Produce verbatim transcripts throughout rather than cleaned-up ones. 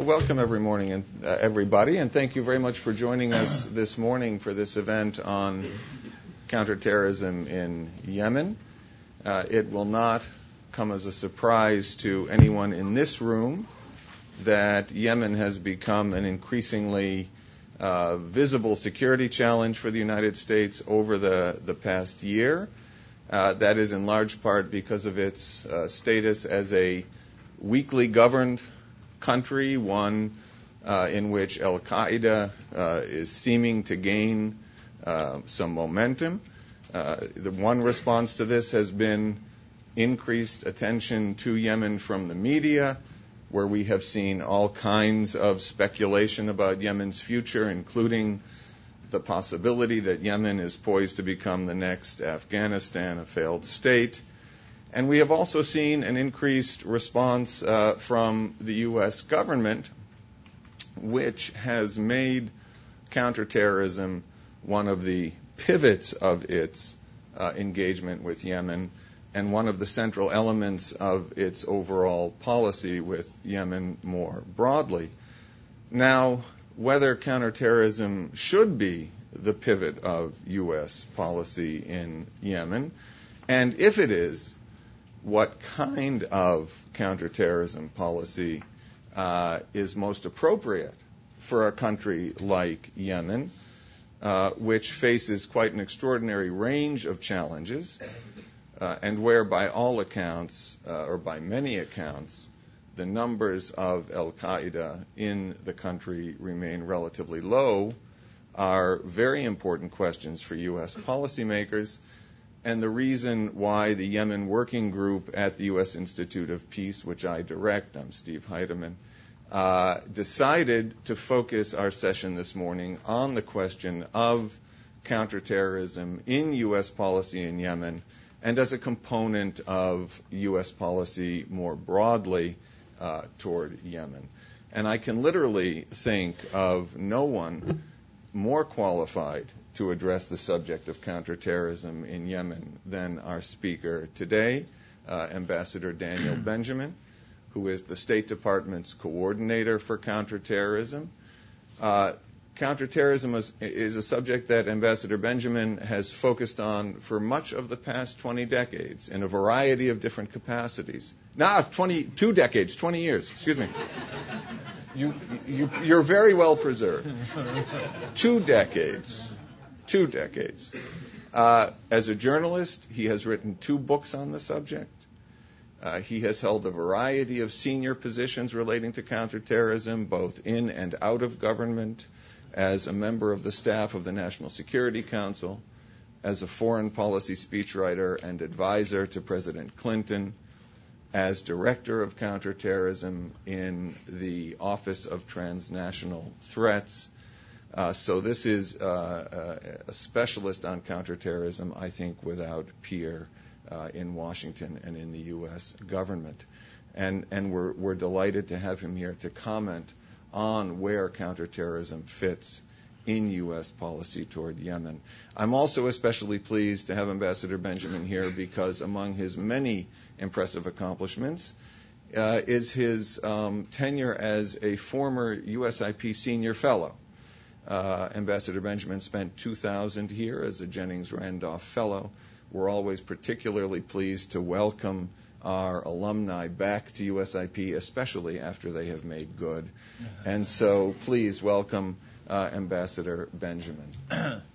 Well, welcome every morning and uh, everybody, and thank you very much for joining us this morning for this event on counterterrorism in Yemen. Uh, it will not come as a surprise to anyone in this room that Yemen has become an increasingly uh, visible security challenge for the United States over the, the past year. Uh, that is in large part because of its uh, status as a weakly governed country, one uh, in which al-Qaeda uh, is seeming to gain uh, some momentum. Uh, the one response to this has been increased attention to Yemen from the media, where we have seen all kinds of speculation about Yemen's future, including the possibility that Yemen is poised to become the next Afghanistan, a failed state. And we have also seen an increased response uh, from the U S government, which has made counterterrorism one of the pivots of its uh, engagement with Yemen and one of the central elements of its overall policy with Yemen more broadly. Now, whether counterterrorism should be the pivot of U S policy in Yemen, and if it is, what kind of counterterrorism policy uh, is most appropriate for a country like Yemen, uh, which faces quite an extraordinary range of challenges, uh, and where by all accounts, uh, or by many accounts, the numbers of al-Qaeda in the country remain relatively low, are very important questions for U S policymakers, and the reason why the Yemen Working Group at the U S Institute of Peace, which I direct, I'm Steve Heydemann, uh, decided to focus our session this morning on the question of counterterrorism in U S policy in Yemen and as a component of U S policy more broadly uh, toward Yemen. And I can literally think of no one more qualified to address the subject of counterterrorism in Yemen than our speaker today, uh, Ambassador Daniel Benjamin, who is the State Department's Coordinator for Counterterrorism. Uh, counterterrorism is, is a subject that Ambassador Benjamin has focused on for much of the past twenty decades in a variety of different capacities. Nah, twenty-two decades, twenty years, excuse me. You, you, you're very well preserved. Two decades. Two decades. Uh, as a journalist, he has written two books on the subject. Uh, he has held a variety of senior positions relating to counterterrorism, both in and out of government, as a member of the staff of the National Security Council, as a foreign policy speechwriter and advisor to President Clinton, as director of counterterrorism in the Office of Transnational Threats. Uh, so this is uh, a specialist on counterterrorism, I think, without peer uh, in Washington and in the U S government. And, and we're, we're delighted to have him here to comment on where counterterrorism fits in U S policy toward Yemen. I'm also especially pleased to have Ambassador Benjamin here because among his many impressive accomplishments uh, is his um, tenure as a former U S I P senior fellow. Uh, Ambassador Benjamin spent two thousand here as a Jennings Randolph Fellow. We're always particularly pleased to welcome our alumni back to U S I P, especially after they have made good. And so please welcome uh, Ambassador Benjamin. Well,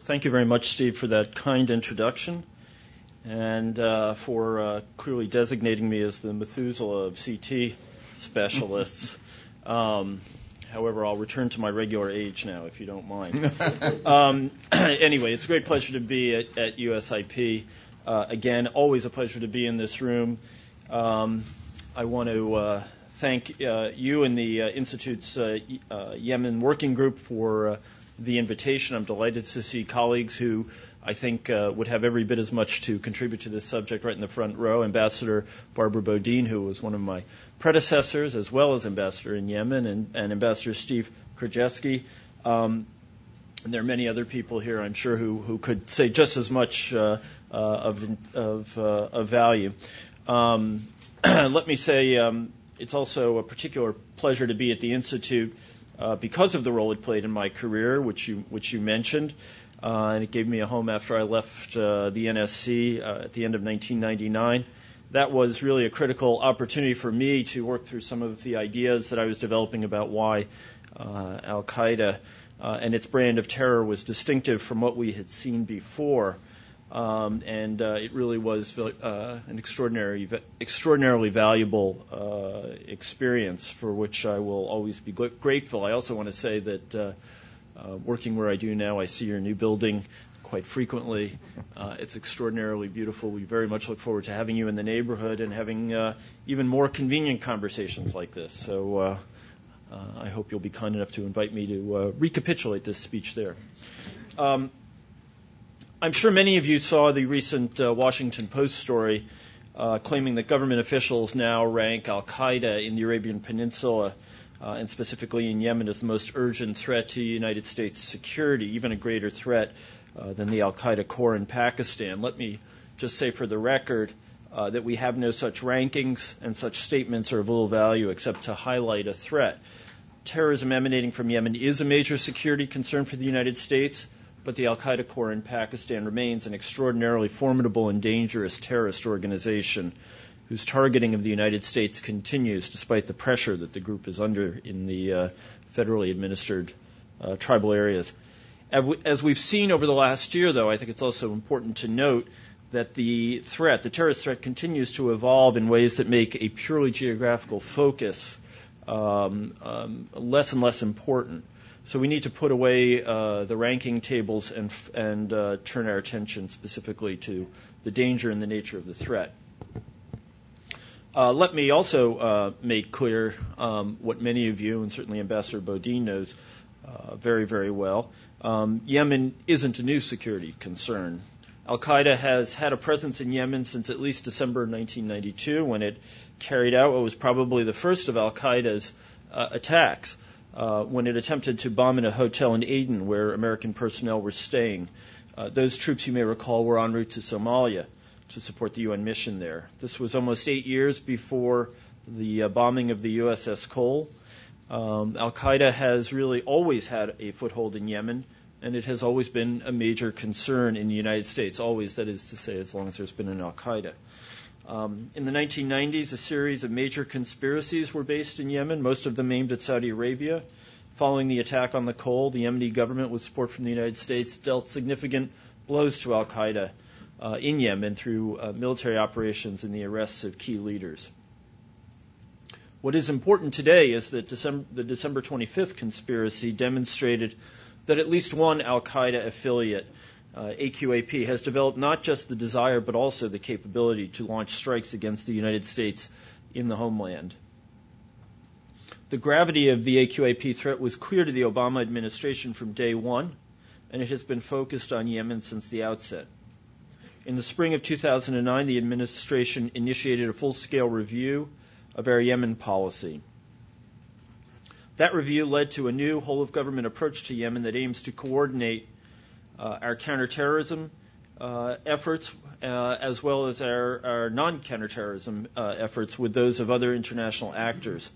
thank you very much, Steve, for that kind introduction, and uh, for uh, clearly designating me as the Methuselah of C T specialists. um, however, I'll return to my regular age now, if you don't mind. um, anyway, it's a great pleasure to be at, at U S I P. Uh, again, always a pleasure to be in this room. Um, I want to uh, thank uh, you and the uh, Institute's uh, uh, Yemen Working Group for uh, the invitation. I'm delighted to see colleagues who I think uh, would have every bit as much to contribute to this subject right in the front row. Ambassador Barbara Bodine, who was one of my predecessors, as well as ambassador in Yemen, and, and Ambassador Steve Krajewski. Um, and there are many other people here, I'm sure, who, who could say just as much uh, uh, of of, uh, of value. Um, let me say um, it's also a particular pleasure to be at the Institute uh, because of the role it played in my career, which you which you mentioned. Uh, and it gave me a home after I left uh, the N S C uh, at the end of nineteen ninety-nine. That was really a critical opportunity for me to work through some of the ideas that I was developing about why uh, al-Qaeda uh, and its brand of terror was distinctive from what we had seen before. Um, and uh, it really was uh, an extraordinary, extraordinarily valuable uh, experience for which I will always be grateful. I also want to say that uh, Uh, working where I do now, I see your new building quite frequently. Uh, it's extraordinarily beautiful. We very much look forward to having you in the neighborhood and having uh, even more convenient conversations like this. So uh, uh, I hope you'll be kind enough to invite me to uh, recapitulate this speech there. Um, I'm sure many of you saw the recent uh, Washington Post story uh, claiming that government officials now rank al-Qaeda in the Arabian Peninsula Uh, and specifically in Yemen, is the most urgent threat to United States security, even a greater threat uh, than the al-Qaeda core in Pakistan. Let me just say for the record uh, that we have no such rankings, and such statements are of little value except to highlight a threat. Terrorism emanating from Yemen is a major security concern for the United States, but the al-Qaeda core in Pakistan remains an extraordinarily formidable and dangerous terrorist organization, whose targeting of the United States continues despite the pressure that the group is under in the uh, federally administered uh, tribal areas. As we've seen over the last year, though, I think it's also important to note that the threat, the terrorist threat, continues to evolve in ways that make a purely geographical focus um, um, less and less important. So we need to put away uh, the ranking tables and, and uh, turn our attention specifically to the danger and the nature of the threat. Uh, let me also uh, make clear um, what many of you, and certainly Ambassador Bodine knows uh, very, very well. Um, Yemen isn't a new security concern. Al-Qaeda has had a presence in Yemen since at least December nineteen ninety-two, when it carried out what was probably the first of al-Qaeda's uh, attacks, uh, when it attempted to bomb in a hotel in Aden where American personnel were staying. Uh, those troops, you may recall, were en route to Somalia to support the U N mission there. This was almost eight years before the uh, bombing of the U S S Cole. Um, Al-Qaeda has really always had a foothold in Yemen, and it has always been a major concern in the United States, always, that is to say, as long as there's been an al-Qaeda. Um, in the nineteen nineties, a series of major conspiracies were based in Yemen, most of them aimed at Saudi Arabia. Following the attack on the Cole, the Yemeni government, with support from the United States, dealt significant blows to al-Qaeda Uh, in Yemen through uh, military operations and the arrests of key leaders. What is important today is that December, the December twenty-fifth conspiracy demonstrated that at least one al-Qaeda affiliate, uh, A Q A P, has developed not just the desire but also the capability to launch strikes against the United States in the homeland. The gravity of the A Q A P threat was clear to the Obama administration from day one, and it has been focused on Yemen since the outset. In the spring of two thousand nine, the administration initiated a full-scale review of our Yemen policy. That review led to a new whole-of-government approach to Yemen that aims to coordinate uh, our counterterrorism uh, efforts uh, as well as our, our non-counterterrorism uh, efforts with those of other international actors.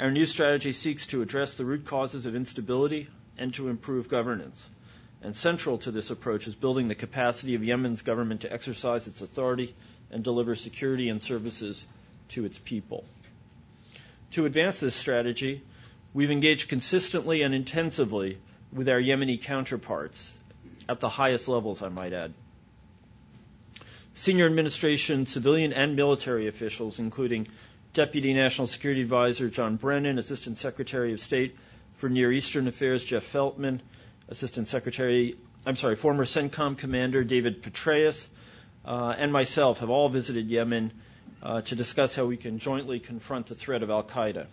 Our new strategy seeks to address the root causes of instability and to improve governance. And central to this approach is building the capacity of Yemen's government to exercise its authority and deliver security and services to its people. To advance this strategy, we've engaged consistently and intensively with our Yemeni counterparts at the highest levels, I might add. Senior administration, civilian and military officials, including Deputy National Security Advisor John Brennan, Assistant Secretary of State for Near Eastern Affairs Jeff Feltman, Assistant Secretary, I'm sorry, former CENTCOM Commander David Petraeus, uh, and myself have all visited Yemen uh, to discuss how we can jointly confront the threat of al-Qaeda.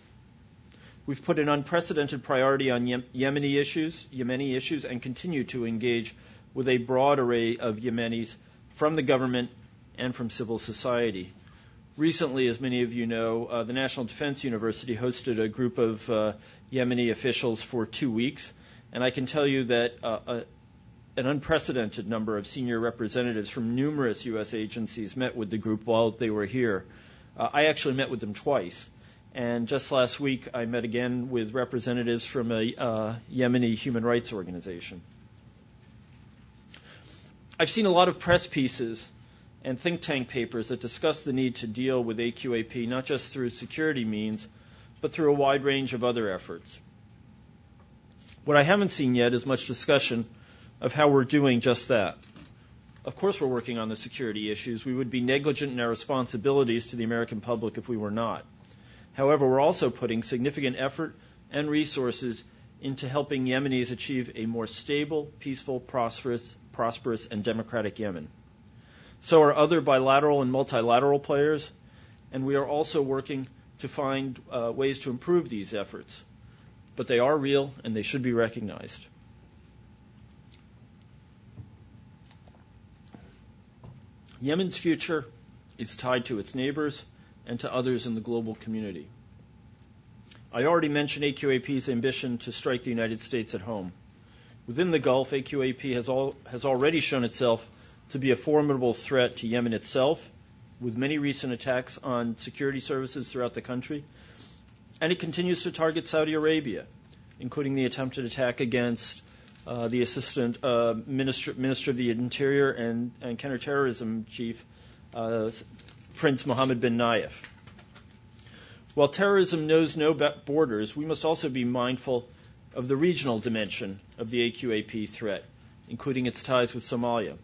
We've put an unprecedented priority on Yem- Yemeni issues, Yemeni issues, and continue to engage with a broad array of Yemenis from the government and from civil society. Recently, as many of you know, uh, the National Defense University hosted a group of uh, Yemeni officials for two weeks. And I can tell you that uh, an unprecedented number of senior representatives from numerous U S agencies met with the group while they were here. Uh, I actually met with them twice. And just last week, I met again with representatives from a uh, Yemeni human rights organization. I've seen a lot of press pieces and think tank papers that discuss the need to deal with A Q A P, not just through security means, but through a wide range of other efforts. What I haven't seen yet is much discussion of how we're doing just that. Of course we're working on the security issues. We would be negligent in our responsibilities to the American public if we were not. However, we're also putting significant effort and resources into helping Yemenis achieve a more stable, peaceful, prosperous, prosperous, and democratic Yemen. So are other bilateral and multilateral players, and we are also working to find uh, ways to improve these efforts. But they are real, and they should be recognized. Yemen's future is tied to its neighbors and to others in the global community. I already mentioned A Q A P's ambition to strike the United States at home. Within the Gulf, A Q A P has, all, has already shown itself to be a formidable threat to Yemen itself, with many recent attacks on security services throughout the country, and it continues to target Saudi Arabia, including the attempted attack against uh, the Assistant uh, Minister, Minister of the Interior and, and Counterterrorism Chief, uh, Prince Mohammed bin Nayef. While terrorism knows no borders, we must also be mindful of the regional dimension of the A Q A P threat, including its ties with Somalia.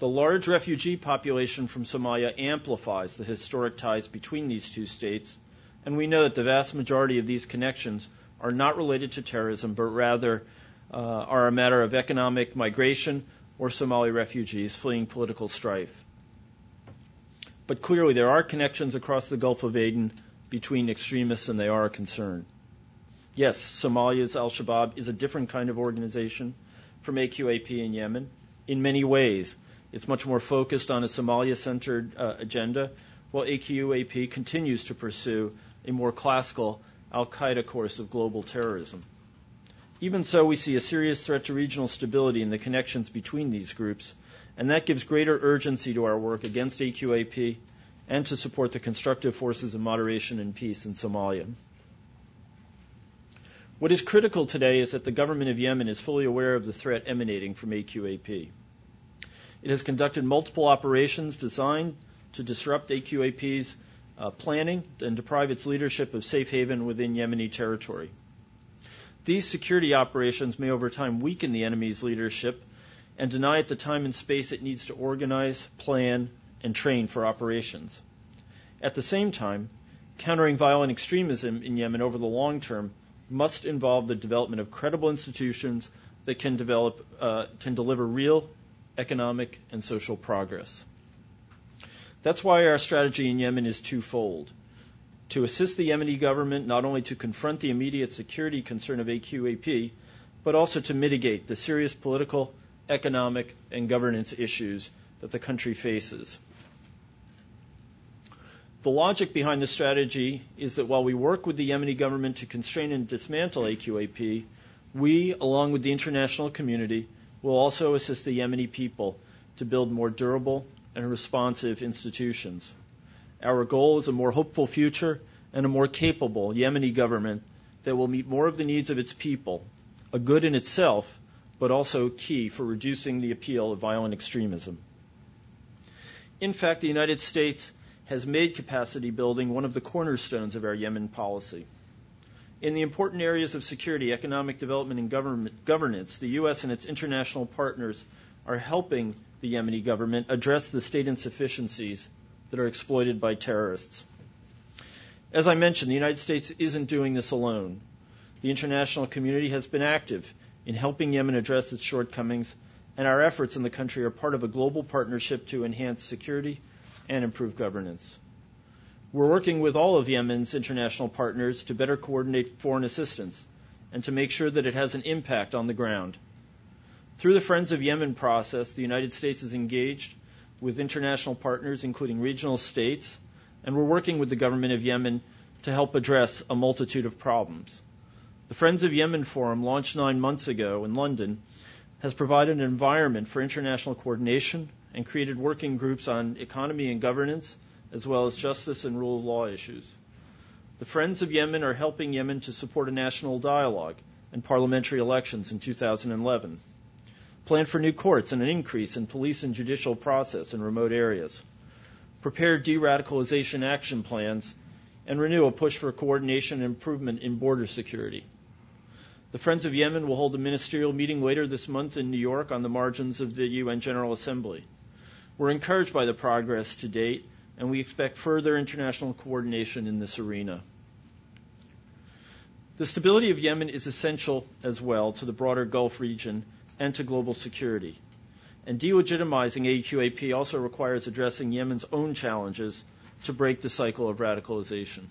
The large refugee population from Somalia amplifies the historic ties between these two states, and we know that the vast majority of these connections are not related to terrorism, but rather uh, are a matter of economic migration or Somali refugees fleeing political strife. But clearly there are connections across the Gulf of Aden between extremists, and they are a concern. Yes, Somalia's al-Shabaab is a different kind of organization from A Q A P in Yemen in many ways. It's much more focused on a Somalia-centered uh, agenda, while A Q A P continues to pursue a more classical al-Qaeda course of global terrorism. Even so, we see a serious threat to regional stability in the connections between these groups, and that gives greater urgency to our work against A Q A P and to support the constructive forces of moderation and peace in Somalia. What is critical today is that the government of Yemen is fully aware of the threat emanating from A Q A P. It has conducted multiple operations designed to disrupt A Q A P's uh, planning and deprive its leadership of safe haven within Yemeni territory. These security operations may over time weaken the enemy's leadership and deny it the time and space it needs to organize, plan, and train for operations. At the same time, countering violent extremism in Yemen over the long term must involve the development of credible institutions that can develop, uh, can deliver real economic and social progress. That's why our strategy in Yemen is twofold: to assist the Yemeni government not only to confront the immediate security concern of A Q A P, but also to mitigate the serious political, economic, and governance issues that the country faces. The logic behind the strategy is that while we work with the Yemeni government to constrain and dismantle A Q A P, we, along with the international community, will also assist the Yemeni people to build more durable and responsive institutions. Our goal is a more hopeful future and a more capable Yemeni government that will meet more of the needs of its people, a good in itself, but also key for reducing the appeal of violent extremism. In fact, the United States has made capacity building one of the cornerstones of our Yemen policy. In the important areas of security, economic development, and government governance, the U S and its international partners are helping the Yemeni government address the state insufficiencies that are exploited by terrorists. As I mentioned, the United States isn't doing this alone. The international community has been active in helping Yemen address its shortcomings, and our efforts in the country are part of a global partnership to enhance security and improve governance. We're working with all of Yemen's international partners to better coordinate foreign assistance and to make sure that it has an impact on the ground. Through the Friends of Yemen process, the United States is engaged with international partners, including regional states, and we're working with the government of Yemen to help address a multitude of problems. The Friends of Yemen Forum, launched nine months ago in London, has provided an environment for international coordination and created working groups on economy and governance, as well as justice and rule of law issues. The Friends of Yemen are helping Yemen to support a national dialogue and parliamentary elections in two thousand eleven, plan for new courts and an increase in police and judicial process in remote areas, prepare de-radicalization action plans, and renew a push for coordination and improvement in border security. The Friends of Yemen will hold a ministerial meeting later this month in New York on the margins of the U N General Assembly. We're encouraged by the progress to date, and we expect further international coordination in this arena. The stability of Yemen is essential as well to the broader Gulf region and to global security. And delegitimizing A Q A P also requires addressing Yemen's own challenges to break the cycle of radicalization.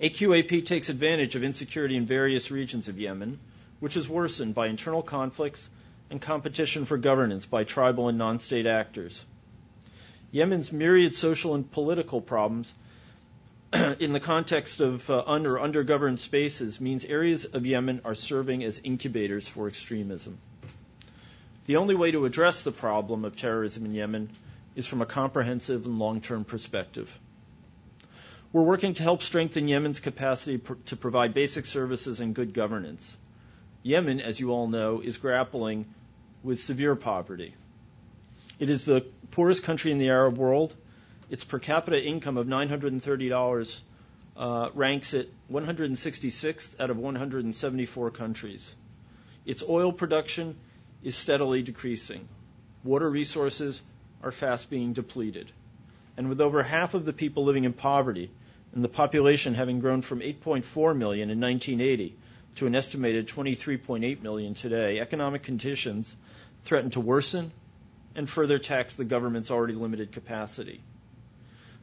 A Q A P takes advantage of insecurity in various regions of Yemen, which is worsened by internal conflicts and competition for governance by tribal and non-state actors. Yemen's myriad social and political problems in the context of uh, under undergoverned spaces means areas of Yemen are serving as incubators for extremism. The only way to address the problem of terrorism in Yemen is from a comprehensive and long-term perspective. We're working to help strengthen Yemen's capacity pr- to provide basic services and good governance. Yemen, as you all know, is grappling with severe poverty. It is the poorest country in the Arab world. Its per capita income of nine hundred thirty dollars uh, ranks it one hundred sixty-sixth out of one hundred seventy-four countries. Its oil production is steadily decreasing. Water resources are fast being depleted. And with over half of the people living in poverty and the population having grown from eight point four million in nineteen eighty to an estimated twenty-three point eight million today, economic conditions threaten to worsen and further tax the government's already limited capacity.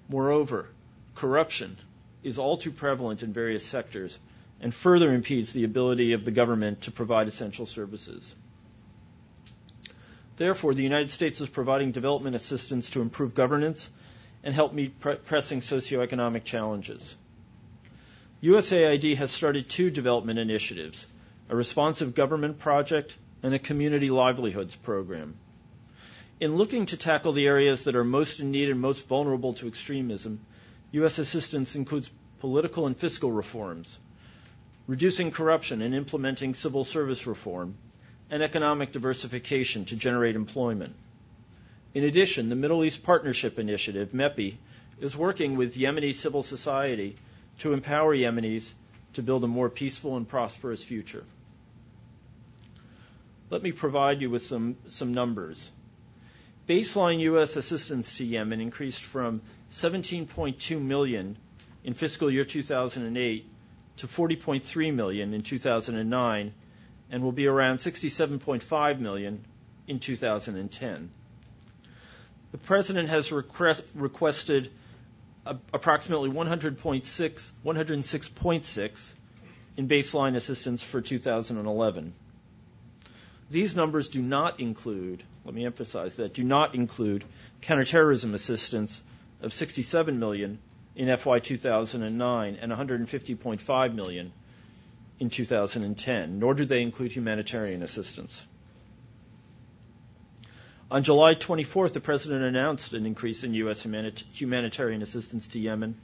Moreover, corruption is all too prevalent in various sectors and further impedes the ability of the government to provide essential services. Therefore, the United States is providing development assistance to improve governance and help meet pre- pressing socioeconomic challenges. U S A I D has started two development initiatives, a responsive government project and a community livelihoods program. In looking to tackle the areas that are most in need and most vulnerable to extremism, U S assistance includes political and fiscal reforms, reducing corruption and implementing civil service reform, and economic diversification to generate employment. In addition, the Middle East Partnership Initiative, MEPI, is working with Yemeni civil society to empower Yemenis to build a more peaceful and prosperous future. Let me provide you with some, some numbers. Baseline U S assistance to Yemen increased from seventeen point two million in fiscal year two thousand eight to forty point three million in two thousand nine and will be around sixty-seven point five million in two thousand ten. The President has request, requested a, approximately one hundred point six, one hundred six point six in baseline assistance for two thousand eleven. These numbers do not include, let me emphasize that, do not include counterterrorism assistance of sixty-seven million dollars in F Y two thousand nine and one hundred fifty point five million dollars in two thousand ten, nor do they include humanitarian assistance. On July twenty-fourth, the President announced an increase in U S humanit- humanitarian assistance to Yemen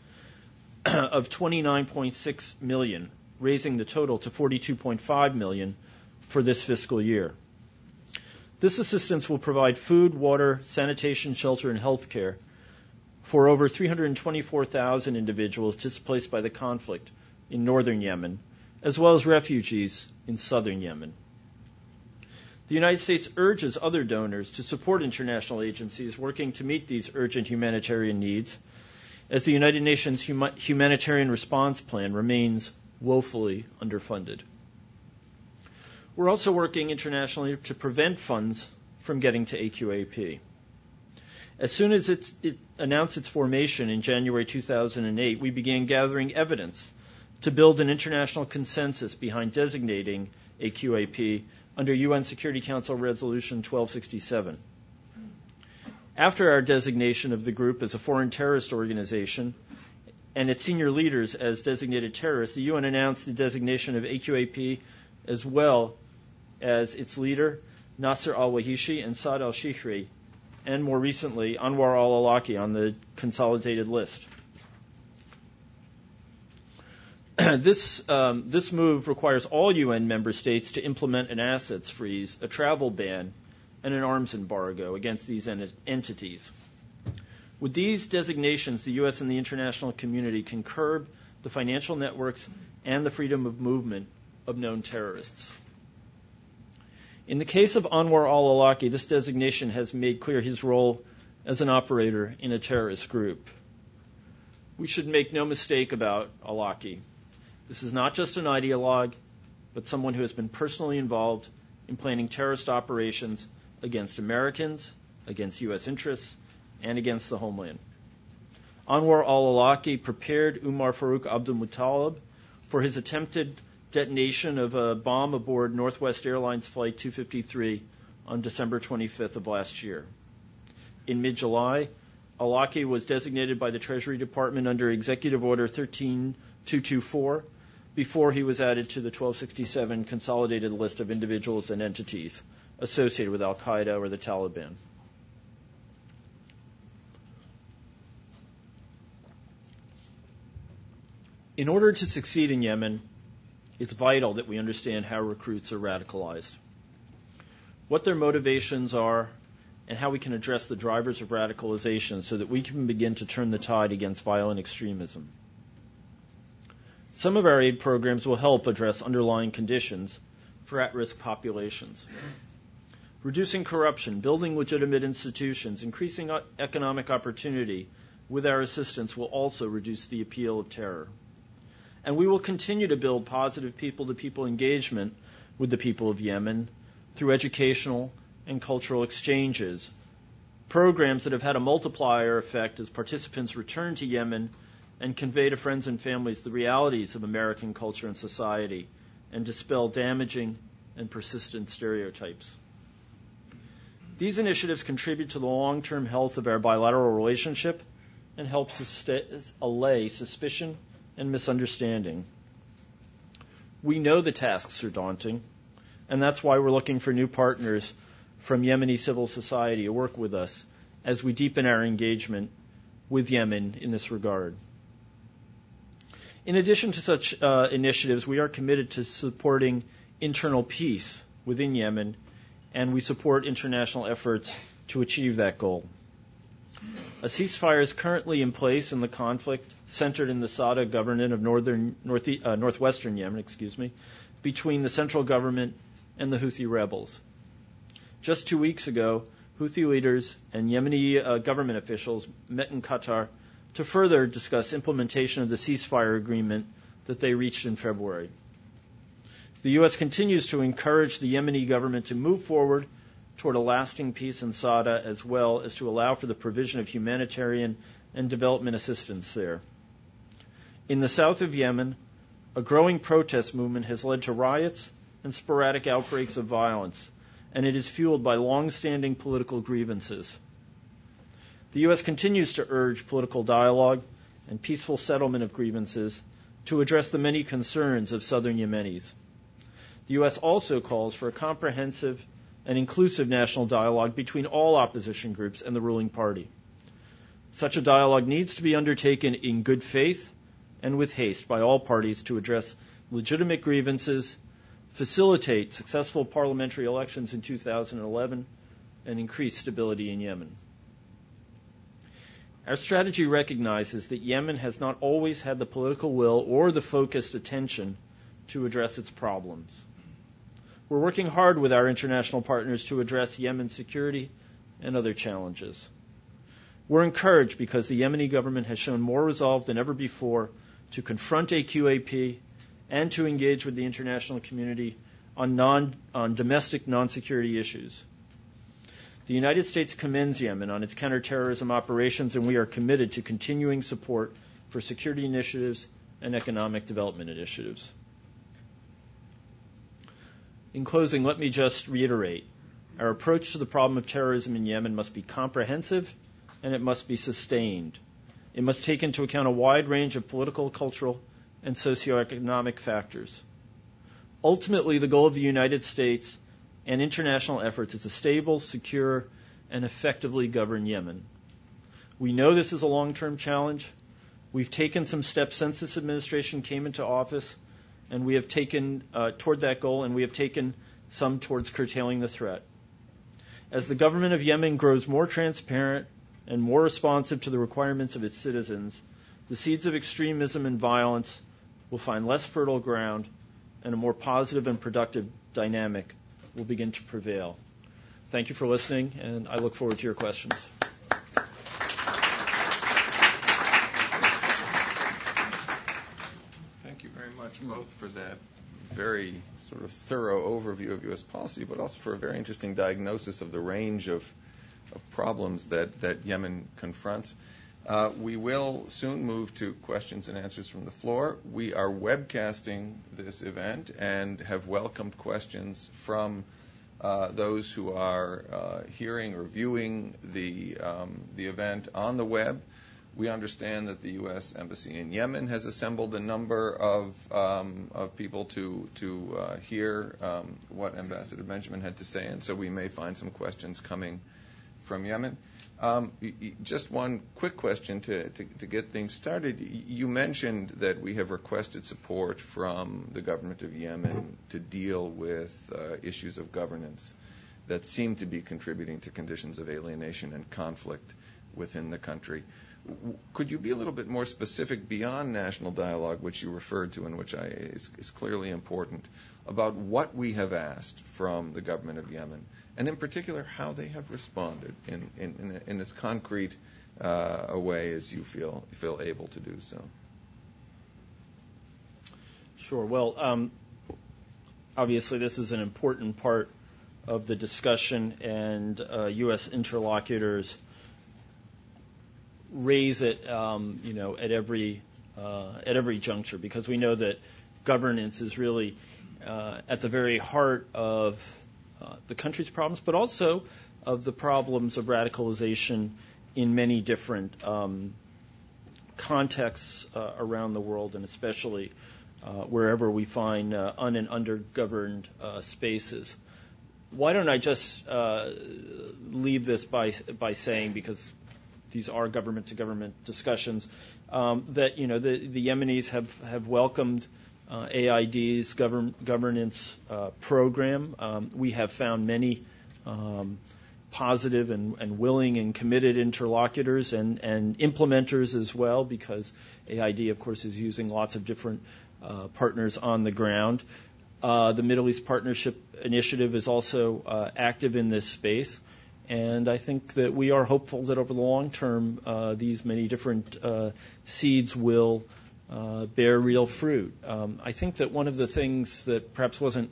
of twenty-nine point six million dollars, raising the total to forty-two point five million dollars for this fiscal year. This assistance will provide food, water, sanitation, shelter, and health care for over three hundred twenty-four thousand individuals displaced by the conflict in northern Yemen, as well as refugees in southern Yemen. The United States urges other donors to support international agencies working to meet these urgent humanitarian needs, as the United Nations hum- Humanitarian Response Plan remains woefully underfunded. We're also working internationally to prevent funds from getting to A Q A P. As soon as it's, it announced its formation in January two thousand eight, we began gathering evidence to build an international consensus behind designating A Q A P under U N Security Council Resolution twelve sixty-seven. After our designation of the group as a foreign terrorist organization and its senior leaders as designated terrorists, the U N announced the designation of A Q A P as well as its leader, Nasser al-Wahishi and Saad al-Shikri, and more recently, Anwar al Awlaki on the consolidated list. This, um, this move requires all U N member states to implement an assets freeze, a travel ban, and an arms embargo against these en- entities. With these designations, the U S and the international community can curb the financial networks and the freedom of movement of known terrorists. In the case of Anwar al Awlaki, this designation has made clear his role as an operator in a terrorist group. We should make no mistake about Awlaki. This is not just an ideologue, but someone who has been personally involved in planning terrorist operations against Americans, against U S interests, and against the homeland. Anwar al-Awlaki prepared Umar Farouk Abdul Muttalib for his attempted detonation of a bomb aboard Northwest Airlines Flight two fifty-three on December twenty-fifth of last year. In mid-July, Awlaki was designated by the Treasury Department under Executive Order thirteen two twenty-four before he was added to the twelve sixty-seven consolidated list of individuals and entities associated with al-Qaeda or the Taliban. In order to succeed in Yemen, it's vital that we understand how recruits are radicalized, what their motivations are, and how we can address the drivers of radicalization so that we can begin to turn the tide against violent extremism. Some of our aid programs will help address underlying conditions for at-risk populations. Reducing corruption, building legitimate institutions, increasing economic opportunity with our assistance will also reduce the appeal of terror. And we will continue to build positive people-to-people engagement with the people of Yemen through educational and cultural exchanges, programs that have had a multiplier effect as participants return to Yemen and convey to friends and families the realities of American culture and society and dispel damaging and persistent stereotypes. These initiatives contribute to the long-term health of our bilateral relationship and help sustain, allay suspicion and misunderstanding. We know the tasks are daunting, and that's why we're looking for new partners from Yemeni civil society to work with us as we deepen our engagement with Yemen in this regard. In addition to such uh, initiatives, we are committed to supporting internal peace within Yemen, and we support international efforts to achieve that goal. A ceasefire is currently in place in the conflict, centered in the Saada government of northern, north, uh, northwestern Yemen, excuse me, between the central government and the Houthi rebels. Just two weeks ago, Houthi leaders and Yemeni uh, government officials met in Qatar to further discuss implementation of the ceasefire agreement that they reached in February. The U S continues to encourage the Yemeni government to move forward toward a lasting peace in Saada, as well as to allow for the provision of humanitarian and development assistance there. In the south of Yemen, a growing protest movement has led to riots and sporadic outbreaks of violence, and it is fueled by long-standing political grievances. The U S continues to urge political dialogue and peaceful settlement of grievances to address the many concerns of southern Yemenis. The U S also calls for a comprehensive and inclusive national dialogue between all opposition groups and the ruling party. Such a dialogue needs to be undertaken in good faith and with haste by all parties to address legitimate grievances, facilitate successful parliamentary elections in two thousand eleven, and increase stability in Yemen. Our strategy recognizes that Yemen has not always had the political will or the focused attention to address its problems. We're working hard with our international partners to address Yemen's security and other challenges. We're encouraged because the Yemeni government has shown more resolve than ever before to confront A Q A P and to engage with the international community on, non, on domestic non-security issues. The United States commends Yemen on its counterterrorism operations, and we are committed to continuing support for security initiatives and economic development initiatives. In closing, let me just reiterate, our approach to the problem of terrorism in Yemen must be comprehensive and it must be sustained. It must take into account a wide range of political, cultural, and socioeconomic factors. Ultimately, the goal of the United States and international efforts is a stable, secure, and effectively governed Yemen. We know this is a long-term challenge. We've taken some steps since this administration came into office, and we have taken uh, toward that goal, and we have taken some towards curtailing the threat. As the government of Yemen grows more transparent and more responsive to the requirements of its citizens, the seeds of extremism and violence will find less fertile ground, and a more positive and productive dynamic will begin to prevail. Thank you for listening, and I look forward to your questions. Thank you very much, both for that very sort of thorough overview of U S policy, but also for a very interesting diagnosis of the range of, of problems that, that Yemen confronts. Uh, we will soon move to questions and answers from the floor. We are webcasting this event and have welcomed questions from uh, those who are uh, hearing or viewing the, um, the event on the web. We understand that the U S Embassy in Yemen has assembled a number of, um, of people to, to uh, hear um, what Ambassador Benjamin had to say, and so we may find some questions coming from Yemen. Um, just one quick question to, to, to get things started. You mentioned that we have requested support from the government of Yemen to deal with uh, issues of governance that seem to be contributing to conditions of alienation and conflict within the country. Could you be a little bit more specific beyond national dialogue, which you referred to and which I, is, is clearly important, about what we have asked from the government of Yemen, and in particular how they have responded in, in, in, in as concrete uh, a way as you feel, feel able to do so? Sure. Well, um, obviously this is an important part of the discussion, and uh, U S interlocutors raise it, um, you know, at every uh, at every juncture, because we know that governance is really uh, at the very heart of uh, the country's problems, but also of the problems of radicalization in many different um, contexts uh, around the world, and especially uh, wherever we find uh, un- and undergoverned uh, spaces. Why don't I just uh, leave this by by saying, because these are government-to-government discussions, um, that, you know, the, the Yemenis have, have welcomed uh, A I D's govern, governance uh, program. Um, we have found many um, positive and, and willing and committed interlocutors and, and implementers as well, because A I D, of course, is using lots of different uh, partners on the ground. Uh, the Middle East Partnership Initiative is also uh, active in this space. And I think that we are hopeful that over the long term, uh, these many different uh, seeds will uh, bear real fruit. Um, I think that one of the things that perhaps wasn't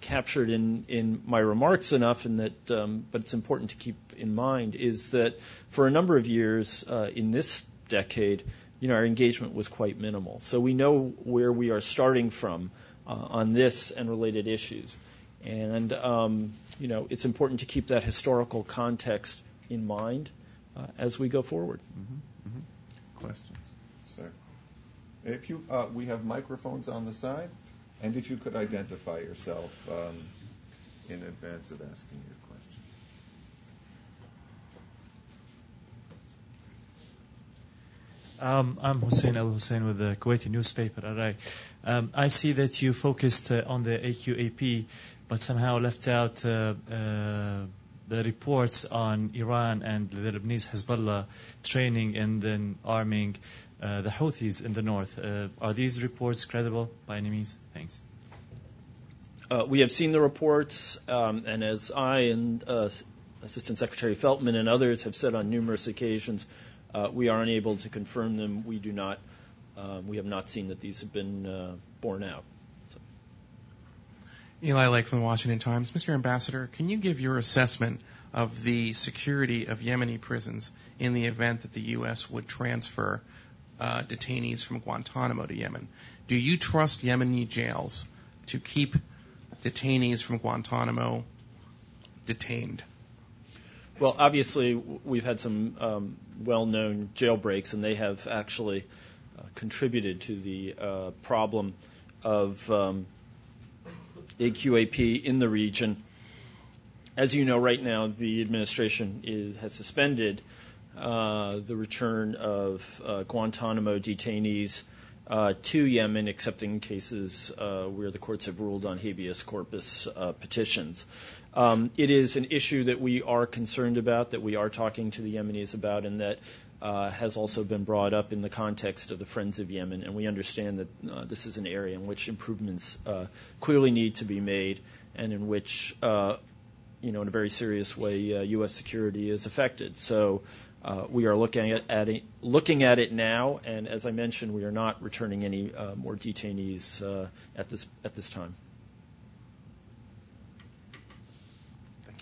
captured in, in my remarks enough, and that um, but it's important to keep in mind, is that for a number of years uh, in this decade, you know, our engagement was quite minimal. So we know where we are starting from uh, on this and related issues. And, um, you know, it's important to keep that historical context in mind uh, as we go forward. Mm-hmm. Mm-hmm. Questions? Sir. If you, uh, we have microphones on the side, and if you could identify yourself um, in advance of asking your question. Um, I'm Hussein Al-Hussein with the Kuwaiti newspaper, Arai. Um, I see that you focused uh, on the A Q A P, but somehow left out uh, uh, the reports on Iran and the Lebanese Hezbollah training and then arming uh, the Houthis in the north. Uh, are these reports credible by any means? Thanks. Uh, we have seen the reports, um, and as I and uh, Assistant Secretary Feltman and others have said on numerous occasions, uh, we are unable to confirm them. We do not. Um, we have not seen that these have been uh, borne out. Eli Lake from the Washington Times. Mister Ambassador, can you give your assessment of the security of Yemeni prisons in the event that the U S would transfer uh, detainees from Guantanamo to Yemen? Do you trust Yemeni jails to keep detainees from Guantanamo detained? Well, obviously, we've had some um, well-known jailbreaks, and they have actually uh, contributed to the uh, problem of um, A Q A P in the region. As you know, right now, the administration is, has suspended uh, the return of uh, Guantanamo detainees uh, to Yemen, except in cases uh, where the courts have ruled on habeas corpus uh, petitions. Um, it is an issue that we are concerned about, that we are talking to the Yemenis about, and that uh, has also been brought up in the context of the Friends of Yemen. And we understand that uh, this is an area in which improvements uh, clearly need to be made, and in which, uh, you know, in a very serious way, uh, U S security is affected. So uh, we are looking at, at it, looking at it now, and as I mentioned, we are not returning any uh, more detainees uh, at this at this time.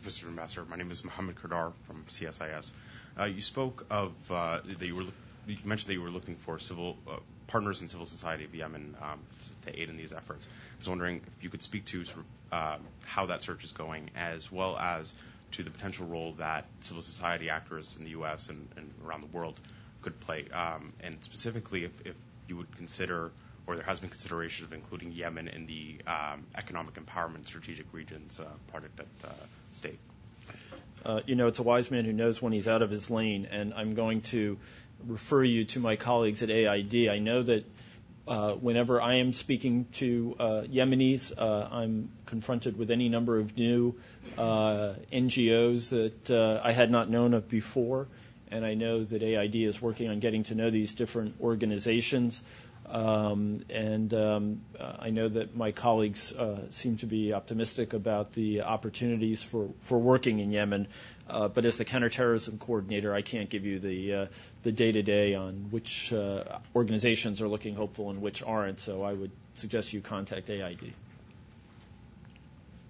Mister Ambassador, my name is Mohammed Kardar from C S I S. Uh, you spoke of uh, that you were you mentioned that you were looking for civil uh, partners in civil society of Yemen um, to, to aid in these efforts. I was wondering if you could speak to sort of, uh, how that search is going, as well as to the potential role that civil society actors in the U S and, and around the world could play, um, and specifically if, if you would consider, or there has been consideration of including Yemen in the um, Economic Empowerment Strategic Regions uh, project at the uh, state? Uh, you know, it's a wise man who knows when he's out of his lane, and I'm going to refer you to my colleagues at A I D. I know that uh, whenever I am speaking to uh, Yemenis, uh, I'm confronted with any number of new uh, N G Os that uh, I had not known of before, and I know that A I D is working on getting to know these different organizations. Um, and um, I know that my colleagues uh, seem to be optimistic about the opportunities for, for working in Yemen. Uh, but as the counterterrorism coordinator, I can't give you the uh, the day-to-day on which uh, organizations are looking hopeful and which aren't. So I would suggest you contact A I D.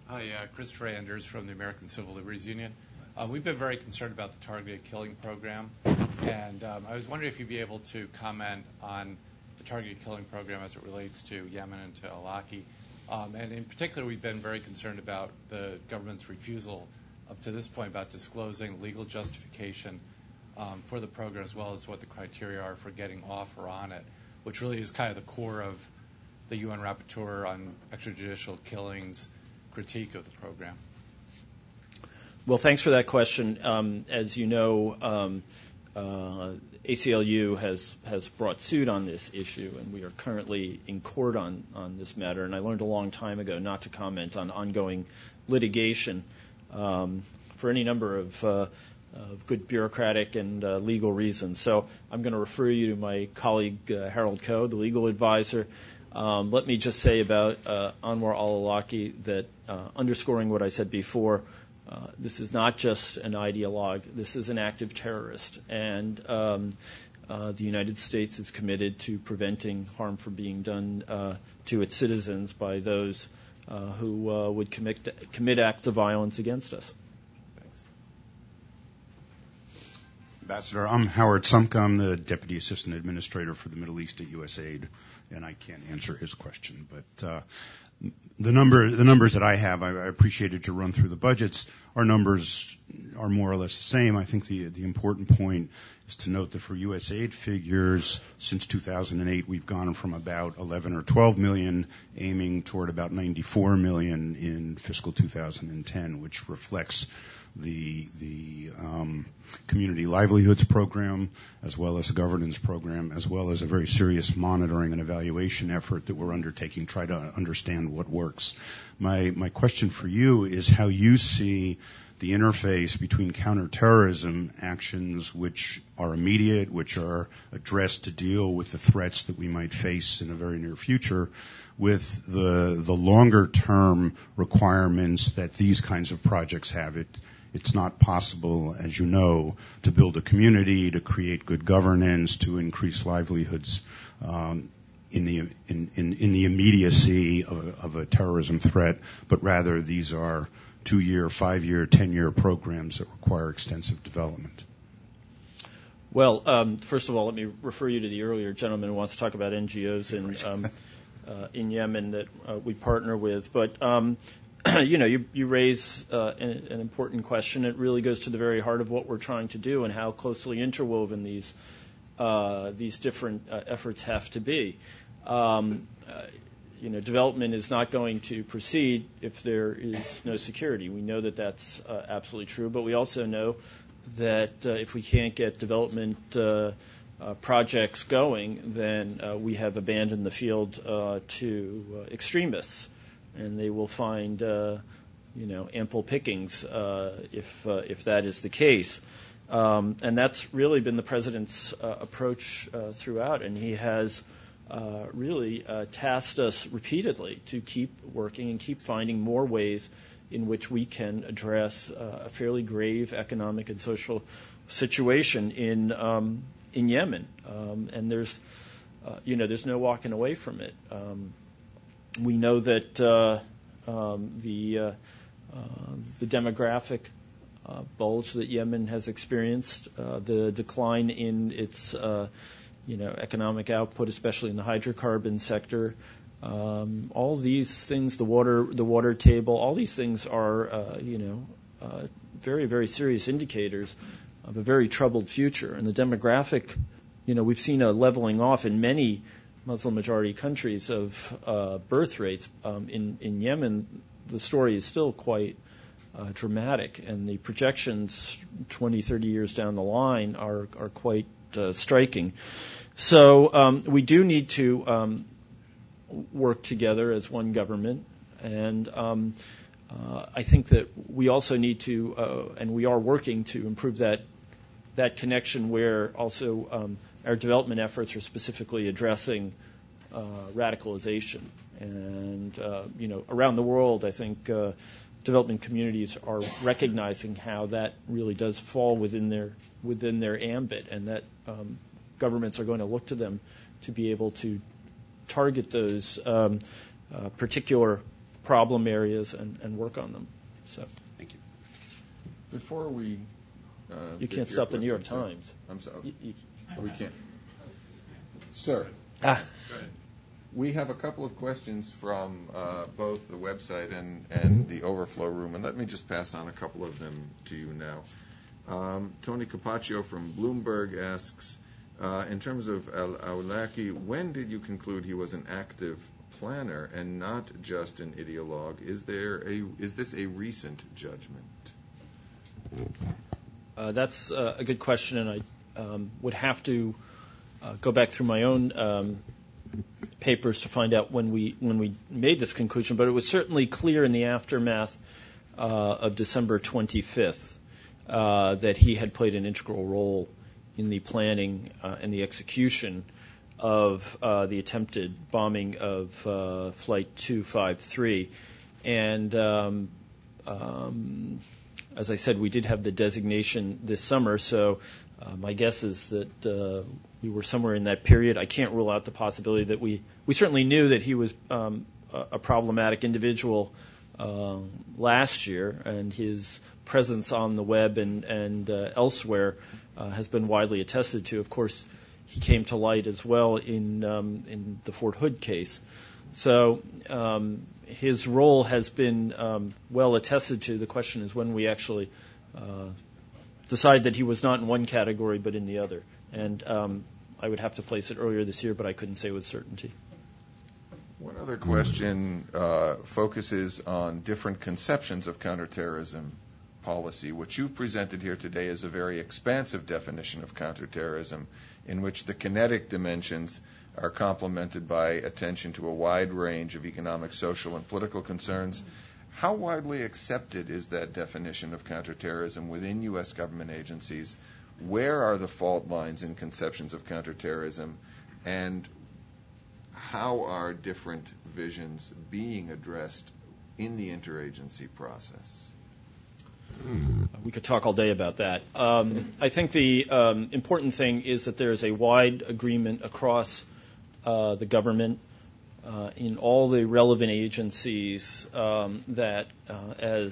Hi, uh, Christopher Anders from the American Civil Liberties Union. Uh, we've been very concerned about the targeted killing program. And um, I was wondering if you'd be able to comment on the targeted killing program as it relates to Yemen and to Awlaki. Um, and in particular, we've been very concerned about the government's refusal up to this point about disclosing legal justification um, for the program, as well as what the criteria are for getting off or on it, which really is kind of the core of the U N Rapporteur on Extrajudicial Killings' critique of the program. Well, thanks for that question. Um, as you know, um, Uh, A C L U has, has brought suit on this issue, and we are currently in court on, on this matter. And I learned a long time ago not to comment on ongoing litigation um, for any number of, uh, of good bureaucratic and uh, legal reasons. So I'm going to refer you to my colleague uh, Harold Coe, the legal advisor. Um, let me just say about uh, Anwar al Awlaki that, uh, underscoring what I said before, Uh, this is not just an ideologue. This is an active terrorist. And um, uh, the United States is committed to preventing harm from being done uh, to its citizens by those uh, who uh, would commit, commit acts of violence against us. Thanks. Ambassador, I'm Howard Sumka. I'm the Deputy Assistant Administrator for the Middle East at USAID, and I can't answer his question. But uh, The number, the numbers that I have, I, I appreciated your run through the budgets. Our numbers are more or less the same. I think the the important point is to note that for USAID figures, since two thousand eight, we've gone from about eleven or twelve million, aiming toward about ninety-four million in fiscal two thousand ten, which reflects the the um, community livelihoods program, as well as a governance program, as well as a very serious monitoring and evaluation effort that we're undertaking, try to understand what works. My my question for you is how you see the interface between counterterrorism actions, which are immediate, which are addressed to deal with the threats that we might face in the very near future, with the the longer term requirements that these kinds of projects have. It It's not possible, as you know, to build a community, to create good governance, to increase livelihoods um, in the in, in, in the immediacy of, of a terrorism threat, but rather these are two-year, five-year, ten-year programs that require extensive development. Well, um, first of all, let me refer you to the earlier gentleman who wants to talk about N G Os in um, uh, in Yemen that uh, we partner with, but. Um, You know, you, you raise uh, an, an important question. It really goes to the very heart of what we're trying to do and how closely interwoven these uh, these different uh, efforts have to be. Um, uh, you know, development is not going to proceed if there is no security. We know that that's uh, absolutely true, but we also know that uh, if we can't get development uh, uh, projects going, then uh, we have abandoned the field uh, to uh, extremists, and they will find uh, you know, ample pickings uh, if uh, if that is the case. Um, and that's really been the president's uh, approach uh, throughout, and he has uh, really uh, tasked us repeatedly to keep working and keep finding more ways in which we can address uh, a fairly grave economic and social situation in um, in Yemen. Um, and there's, uh, you know, there's no walking away from it. Um, we know that uh, um, the uh, uh, the demographic Uh, bulge that Yemen has experienced, uh, the decline in its, uh, you know, economic output, especially in the hydrocarbon sector. Um, all these things, the water, the water table, all these things are, uh, you know, uh, very, very serious indicators of a very troubled future. And the demographic, you know, we've seen a leveling off in many Muslim-majority countries of uh, birth rates. Um, in in Yemen, the story is still quite Uh, dramatic, and the projections twenty, thirty years down the line are are quite uh, striking. So um, we do need to um, work together as one government, and um, uh, I think that we also need to, uh, and we are working to improve that that connection where also um, our development efforts are specifically addressing uh, radicalization. And uh, you know, around the world, I think Uh, development communities are recognizing how that really does fall within their within their ambit, and that um, governments are going to look to them to be able to target those um, uh, particular problem areas and, and work on them. So, thank you. Before we, uh, you can't stop the New York Times. I'm sorry, you, you, we can't, sir. Ah. Go ahead. We have a couple of questions from uh, both the website and, and the overflow room, and let me just pass on a couple of them to you now. Um, Tony Capaccio from Bloomberg asks, uh, in terms of al Awlaki, when did you conclude he was an active planner and not just an ideologue? Is there a is this a recent judgment? Uh, that's uh, a good question, and I um, would have to uh, go back through my own Um, papers to find out when we when we made this conclusion, but it was certainly clear in the aftermath uh, of December twenty-fifth uh, that he had played an integral role in the planning uh, and the execution of uh, the attempted bombing of uh, Flight two fifty-three. And um, um, as I said, we did have the designation this summer, so Uh, my guess is that uh, we were somewhere in that period. I can't rule out the possibility that we we certainly knew that he was um, a, a problematic individual um, last year, and his presence on the web and and uh, elsewhere uh, has been widely attested to. Of course, he came to light as well in um, in the Fort Hood case. So um, his role has been um, well attested to. The question is when we actually Uh, decide that he was not in one category but in the other. And um, I would have to place it earlier this year, but I couldn't say with certainty. One other question uh, focuses on different conceptions of counterterrorism policy. What you've presented here today is a very expansive definition of counterterrorism in which the kinetic dimensions are complemented by attention to a wide range of economic, social, and political concerns. How widely accepted is that definition of counterterrorism within U S government agencies? Where are the fault lines in conceptions of counterterrorism? And how are different visions being addressed in the interagency process? We could talk all day about that. Um, I think the um, important thing is that there is a wide agreement across uh, the government, Uh, in all the relevant agencies, um, that, uh, as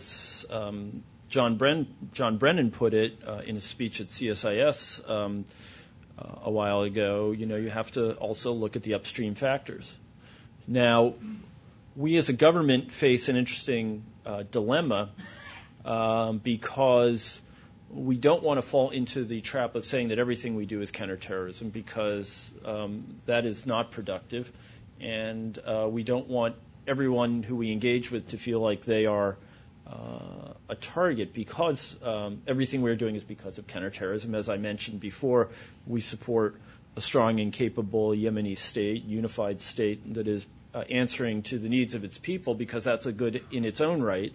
um, John, Bren John Brennan put it uh, in a speech at C S I S um, uh, a while ago, you know, you have to also look at the upstream factors. Now, we as a government face an interesting uh, dilemma um, because we don't want to fall into the trap of saying that everything we do is counterterrorism, because um, that is not productive. and uh, we don't want everyone who we engage with to feel like they are uh, a target, because um, everything we're doing is because of counterterrorism. As I mentioned before, we support a strong and capable Yemeni state, unified state that is uh, answering to the needs of its people, because that's a good in its own right.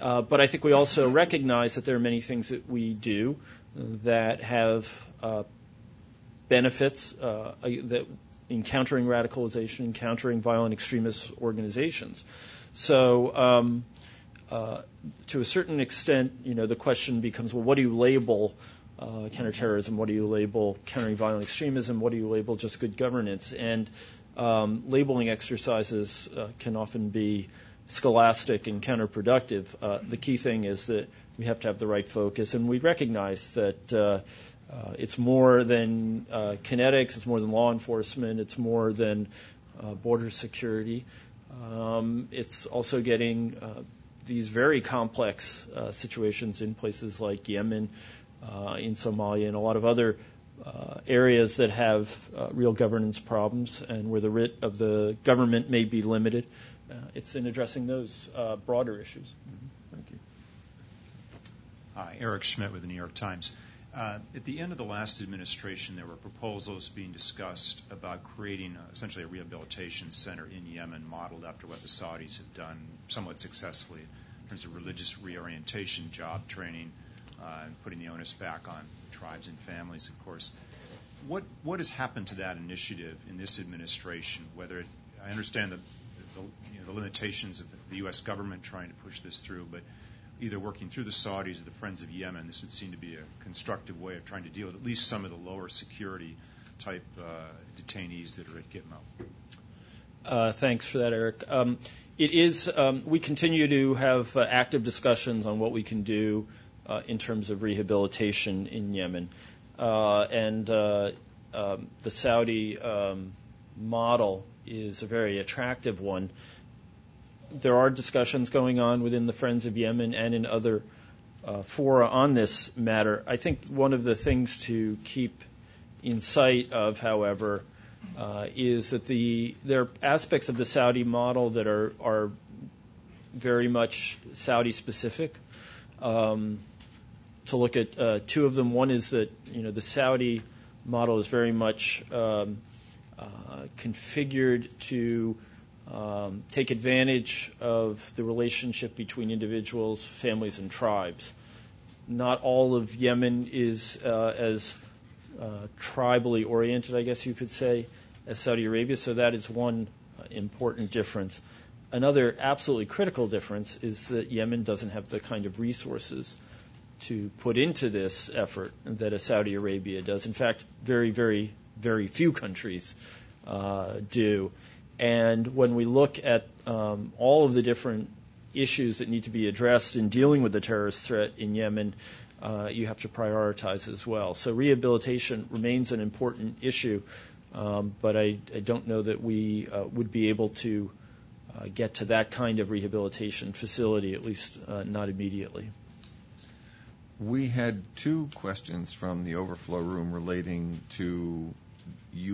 Uh, but I think we also recognize that there are many things that we do that have uh, benefits uh, that in countering radicalization, in countering violent extremist organizations. So um, uh, to a certain extent, you know, the question becomes, well, what do you label uh, counterterrorism? What do you label countering violent extremism? What do you label just good governance? And um, labeling exercises uh, can often be scholastic and counterproductive. Uh, the key thing is that we have to have the right focus, and we recognize that uh, uh, it's more than uh, kinetics, it's more than law enforcement, it's more than uh, border security. Um, it's also getting uh, these very complex uh, situations in places like Yemen, uh, in Somalia, and a lot of other Uh, areas that have uh, real governance problems and where the writ of the government may be limited. Uh, it's in addressing those uh, broader issues. Mm-hmm. Thank you. Hi, Eric Schmidt with the New York Times. Uh, at the end of the last administration, there were proposals being discussed about creating a, essentially a rehabilitation center in Yemen modeled after what the Saudis have done somewhat successfully in terms of religious reorientation, job training, Uh, and putting the onus back on tribes and families, of course. What what has happened to that initiative in this administration? Whether it, I understand the the, you know, the limitations of the, the U S government trying to push this through, but either working through the Saudis or the Friends of Yemen, this would seem to be a constructive way of trying to deal with at least some of the lower security type uh, detainees that are at Gitmo. Uh, thanks for that, Eric. Um, it is um, we continue to have uh, active discussions on what we can do Uh, in terms of rehabilitation in Yemen. Uh, and uh, um, the Saudi um, model is a very attractive one. There are discussions going on within the Friends of Yemen and in other uh, fora on this matter. I think one of the things to keep in sight of, however, uh, is that the there are aspects of the Saudi model that are, are very much Saudi-specific. Um, to look at uh, two of them. One is that, you know, the Saudi model is very much um, uh, configured to um, take advantage of the relationship between individuals, families, and tribes. Not all of Yemen is uh, as uh, tribally oriented, I guess you could say, as Saudi Arabia, so that is one uh, important difference. Another absolutely critical difference is that Yemen doesn't have the kind of resources to put into this effort that a Saudi Arabia does. In fact, very, very, very few countries uh, do. And when we look at um, all of the different issues that need to be addressed in dealing with the terrorist threat in Yemen, uh, you have to prioritize as well. So rehabilitation remains an important issue, um, but I, I don't know that we uh, would be able to Uh, get to that kind of rehabilitation facility, at least uh, not immediately. We had two questions from the overflow room relating to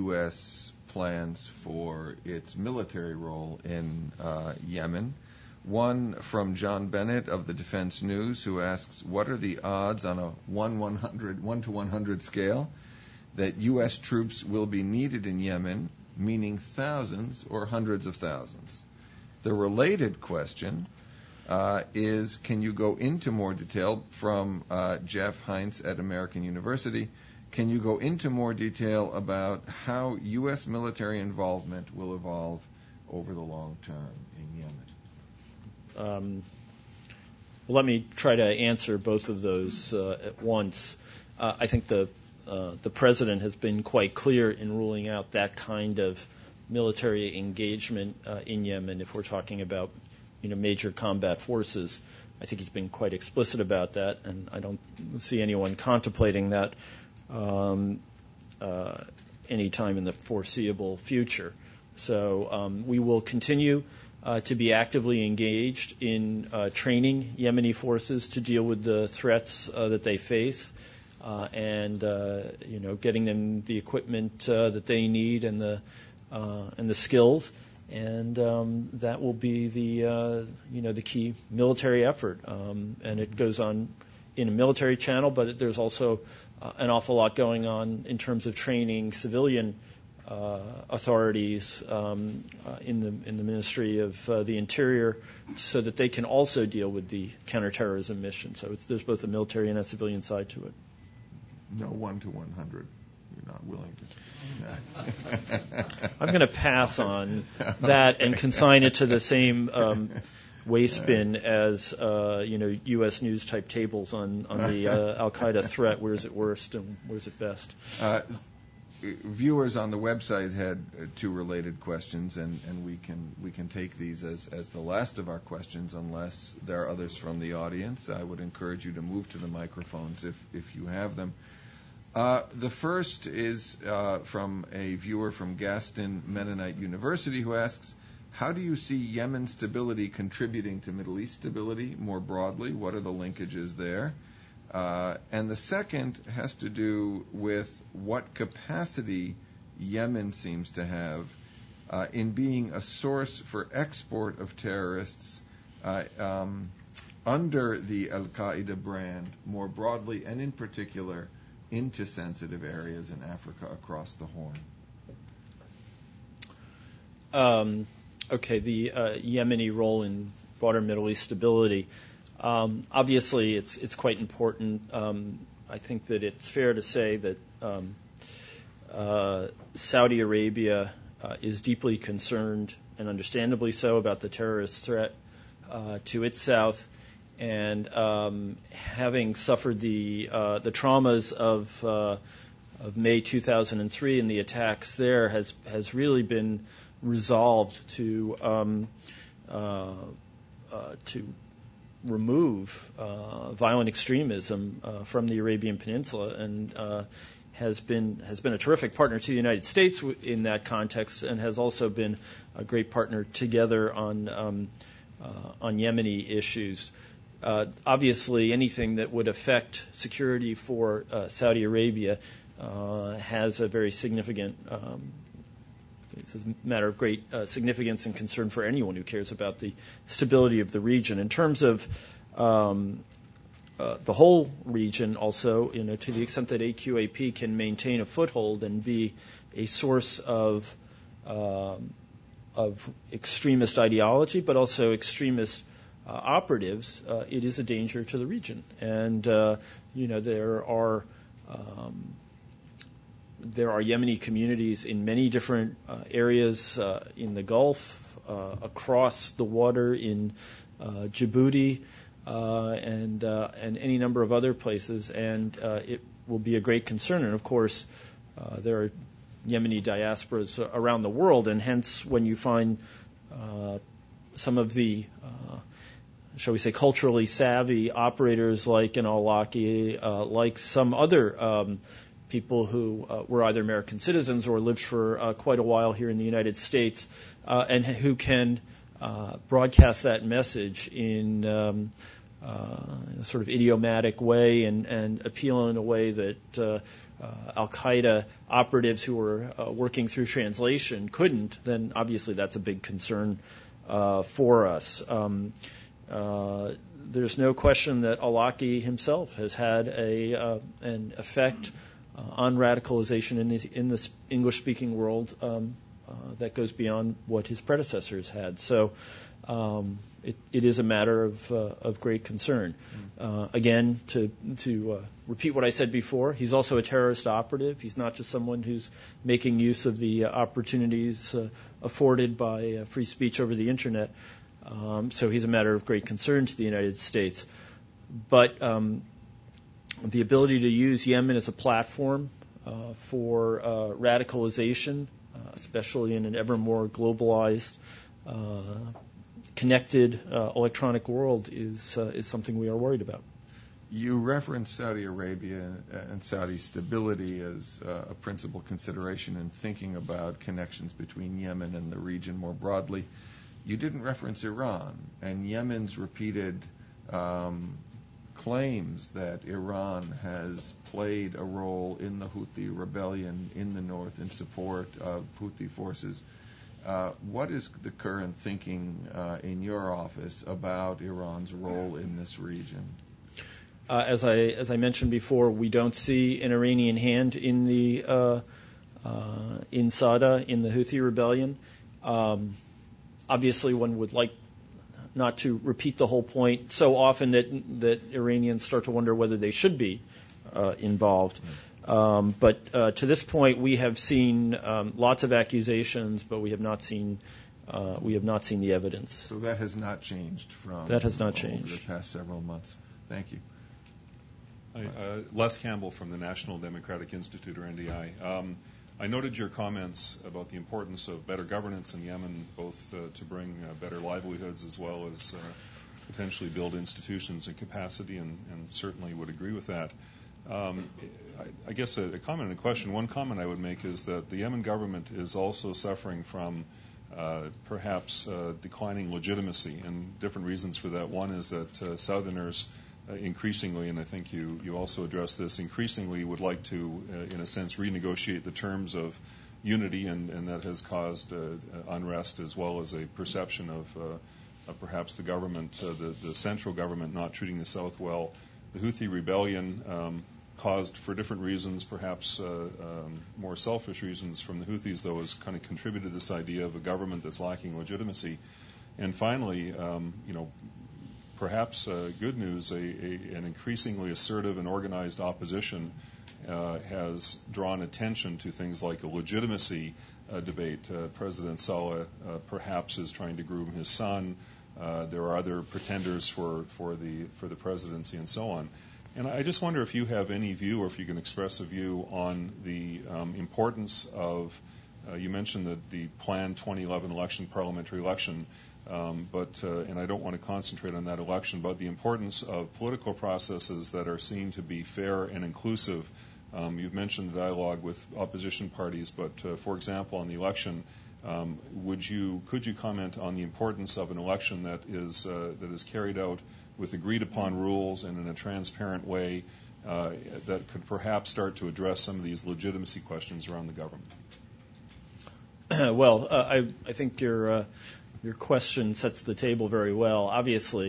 U S plans for its military role in uh, Yemen. One from John Bennett of the Defense News, who asks, what are the odds on a one to one hundred scale that U S troops will be needed in Yemen, meaning thousands or hundreds of thousands? The related question uh, is, can you go into more detail, from uh, Jeff Heinz at American University, can you go into more detail about how U S military involvement will evolve over the long term in Yemen? Um, well, let me try to answer both of those uh, at once. Uh, I think the, uh, the President has been quite clear in ruling out that kind of military engagement uh, in Yemen, if we're talking about, you know, major combat forces. I think he's been quite explicit about that, and I don't see anyone contemplating that um, uh, any time in the foreseeable future. So um, we will continue uh, to be actively engaged in uh, training Yemeni forces to deal with the threats uh, that they face. Uh, and, uh, you know, getting them the equipment uh, that they need and the uh, and the skills, and um, that will be the uh, you know the key military effort. Um, and it goes on in a military channel, but there's also uh, an awful lot going on in terms of training civilian uh, authorities um, uh, in the in the Ministry of uh, the Interior, so that they can also deal with the counterterrorism mission. So it's, there's both a military and a civilian side to it. No one to one hundred. You're not willing to. No. I'm going to pass on that and consign it to the same um, waste bin as uh, you know U S news type tables on on the uh, Al Qaeda threat. Where's it worst and where's it best? Uh, viewers on the website had two related questions, and, and we can we can take these as as the last of our questions, unless there are others from the audience. I would encourage you to move to the microphones if if you have them. Uh, the first is uh, from a viewer from Gaston Mennonite University who asks, how do you see Yemen stability contributing to Middle East stability more broadly? What are the linkages there? Uh, and the second has to do with what capacity Yemen seems to have uh, in being a source for export of terrorists uh, um, under the al-Qaeda brand more broadly, and in particular into sensitive areas in Africa across the Horn. Um, okay, the uh, Yemeni role in broader Middle East stability. Um, obviously, it's it's quite important. Um, I think that it's fair to say that um, uh, Saudi Arabia uh, is deeply concerned, and understandably so, about the terrorist threat uh, to its south. And um, having suffered the uh, the traumas of uh, of May two thousand three and the attacks there, has has really been resolved to um, uh, uh, to remove uh, violent extremism uh, from the Arabian Peninsula, and uh, has been has been a terrific partner to the United States in that context, and has also been a great partner together on um, uh, on Yemeni issues. Uh, obviously, anything that would affect security for uh, Saudi Arabia uh, has a very significant, um, it's a matter of great uh, significance and concern for anyone who cares about the stability of the region. In terms of um, uh, the whole region also, you know, to the extent that A Q A P can maintain a foothold and be a source of, uh, of extremist ideology, but also extremist Uh, operatives, uh, it is a danger to the region, and uh, you know there are um, there are Yemeni communities in many different uh, areas uh, in the Gulf, uh, across the water in uh, Djibouti, uh, and uh, and any number of other places, and uh, it will be a great concern. And of course, uh, there are Yemeni diasporas around the world, and hence when you find uh, some of the uh, shall we say, culturally savvy operators like an Awlaki, uh, like some other um, people who uh, were either American citizens or lived for uh, quite a while here in the United States, uh, and who can uh, broadcast that message in, um, uh, in a sort of idiomatic way, and, and appeal in a way that uh, uh, al-Qaeda operatives who were uh, working through translation couldn't, then obviously that's a big concern uh, for us. Um, Uh, there's no question that Awlaki himself has had a uh, an effect uh, on radicalization in the in the English-speaking world um, uh, that goes beyond what his predecessors had. So um, it, it is a matter of uh, of great concern. Uh, again, to to uh, repeat what I said before, he's also a terrorist operative. He's not just someone who's making use of the uh, opportunities uh, afforded by uh, free speech over the internet. Um, so he's a matter of great concern to the United States. But um, the ability to use Yemen as a platform uh, for uh, radicalization, uh, especially in an ever more globalized, uh, connected uh, electronic world, is uh, is something we are worried about. You referenced Saudi Arabia and Saudi stability as uh, a principal consideration in thinking about connections between Yemen and the region more broadly. You didn't reference Iran and Yemen's repeated um, claims that Iran has played a role in the Houthi rebellion in the north in support of Houthi forces. Uh, what is the current thinking uh, in your office about Iran's role in this region? Uh, as I as I mentioned before, we don't see an Iranian hand in the uh, uh, in Saada in the Houthi rebellion. Um, obviously, one would like not to repeat the whole point so often that that Iranians start to wonder whether they should be uh, involved. Mm-hmm. Um, but uh, to this point, we have seen um, lots of accusations, but we have not seen uh, we have not seen the evidence. So that has not changed from that has not changed over the past several months. Thank you, I, uh, Les Campbell from the National Democratic Institute, or N D I. Um, I noted your comments about the importance of better governance in Yemen, both uh, to bring uh, better livelihoods as well as uh, potentially build institutions and capacity, and, and certainly would agree with that. Um, I, I guess a, a comment and a question. One comment I would make is that the Yemen government is also suffering from uh, perhaps uh, declining legitimacy, and different reasons for that. One is that uh, Southerners uh, increasingly, and I think you, you also addressed this, increasingly would like to, uh, in a sense, renegotiate the terms of unity, and, and that has caused uh, unrest as well as a perception of uh, uh, perhaps the government, uh, the, the central government, not treating the South well. The Houthi rebellion um, caused, for different reasons, perhaps uh, um, more selfish reasons from the Houthis, though, has kind of contributed to this idea of a government that's lacking legitimacy. And finally, um, you know, perhaps uh, good news, a, a, an increasingly assertive and organized opposition uh, has drawn attention to things like a legitimacy uh, debate. Uh, President Saleh uh, perhaps is trying to groom his son. Uh, there are other pretenders for, for the for the presidency and so on. And I just wonder if you have any view, or if you can express a view on the um, importance of, uh, you mentioned the, the planned twenty eleven election, parliamentary election, um, but uh, and I don't want to concentrate on that election, but the importance of political processes that are seen to be fair and inclusive. Um, you've mentioned the dialogue with opposition parties, but uh, for example, on the election, Um, would you could you comment on the importance of an election that is uh, that is carried out with agreed upon rules and in a transparent way uh, that could perhaps start to address some of these legitimacy questions around the government? Well, uh, I I think your uh, your question sets the table very well. Obviously,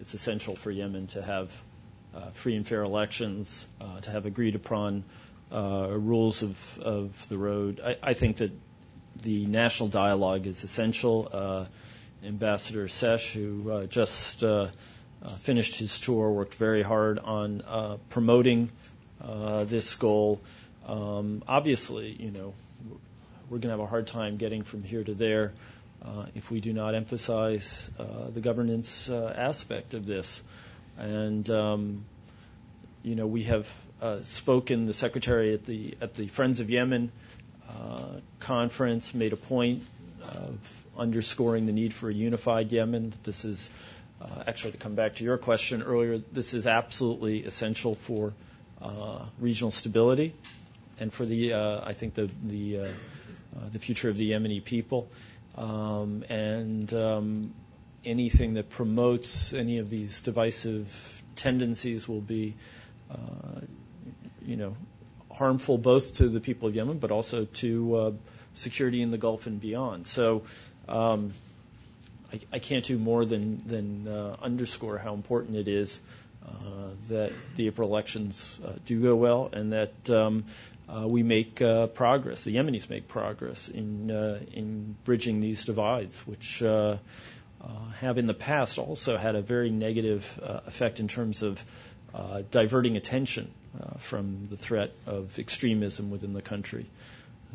it's essential for Yemen to have uh, free and fair elections, uh, to have agreed upon uh, rules of of the road. I, I think that. The national dialogue is essential. Uh, Ambassador Sesh, who uh, just uh, uh, finished his tour, worked very hard on uh, promoting uh, this goal. Um, obviously, you know, we're going to have a hard time getting from here to there uh, if we do not emphasize uh, the governance uh, aspect of this. And um, you know, we have uh, spoken. The Secretary at the at the Friends of Yemen Uh, conference made a point of underscoring the need for a unified Yemen. This is, uh, actually, to come back to your question earlier, this is absolutely essential for uh, regional stability and for the, uh, I think, the the, uh, uh, the future of the Yemeni people. Um, and um, anything that promotes any of these divisive tendencies will be, uh, you know, harmful both to the people of Yemen, but also to uh, security in the Gulf and beyond. So um, I, I can't do more than, than uh, underscore how important it is uh, that the April elections uh, do go well, and that um, uh, we make uh, progress, the Yemenis make progress in, uh, in bridging these divides, which uh, uh, have in the past also had a very negative uh, effect in terms of Uh, diverting attention uh, from the threat of extremism within the country.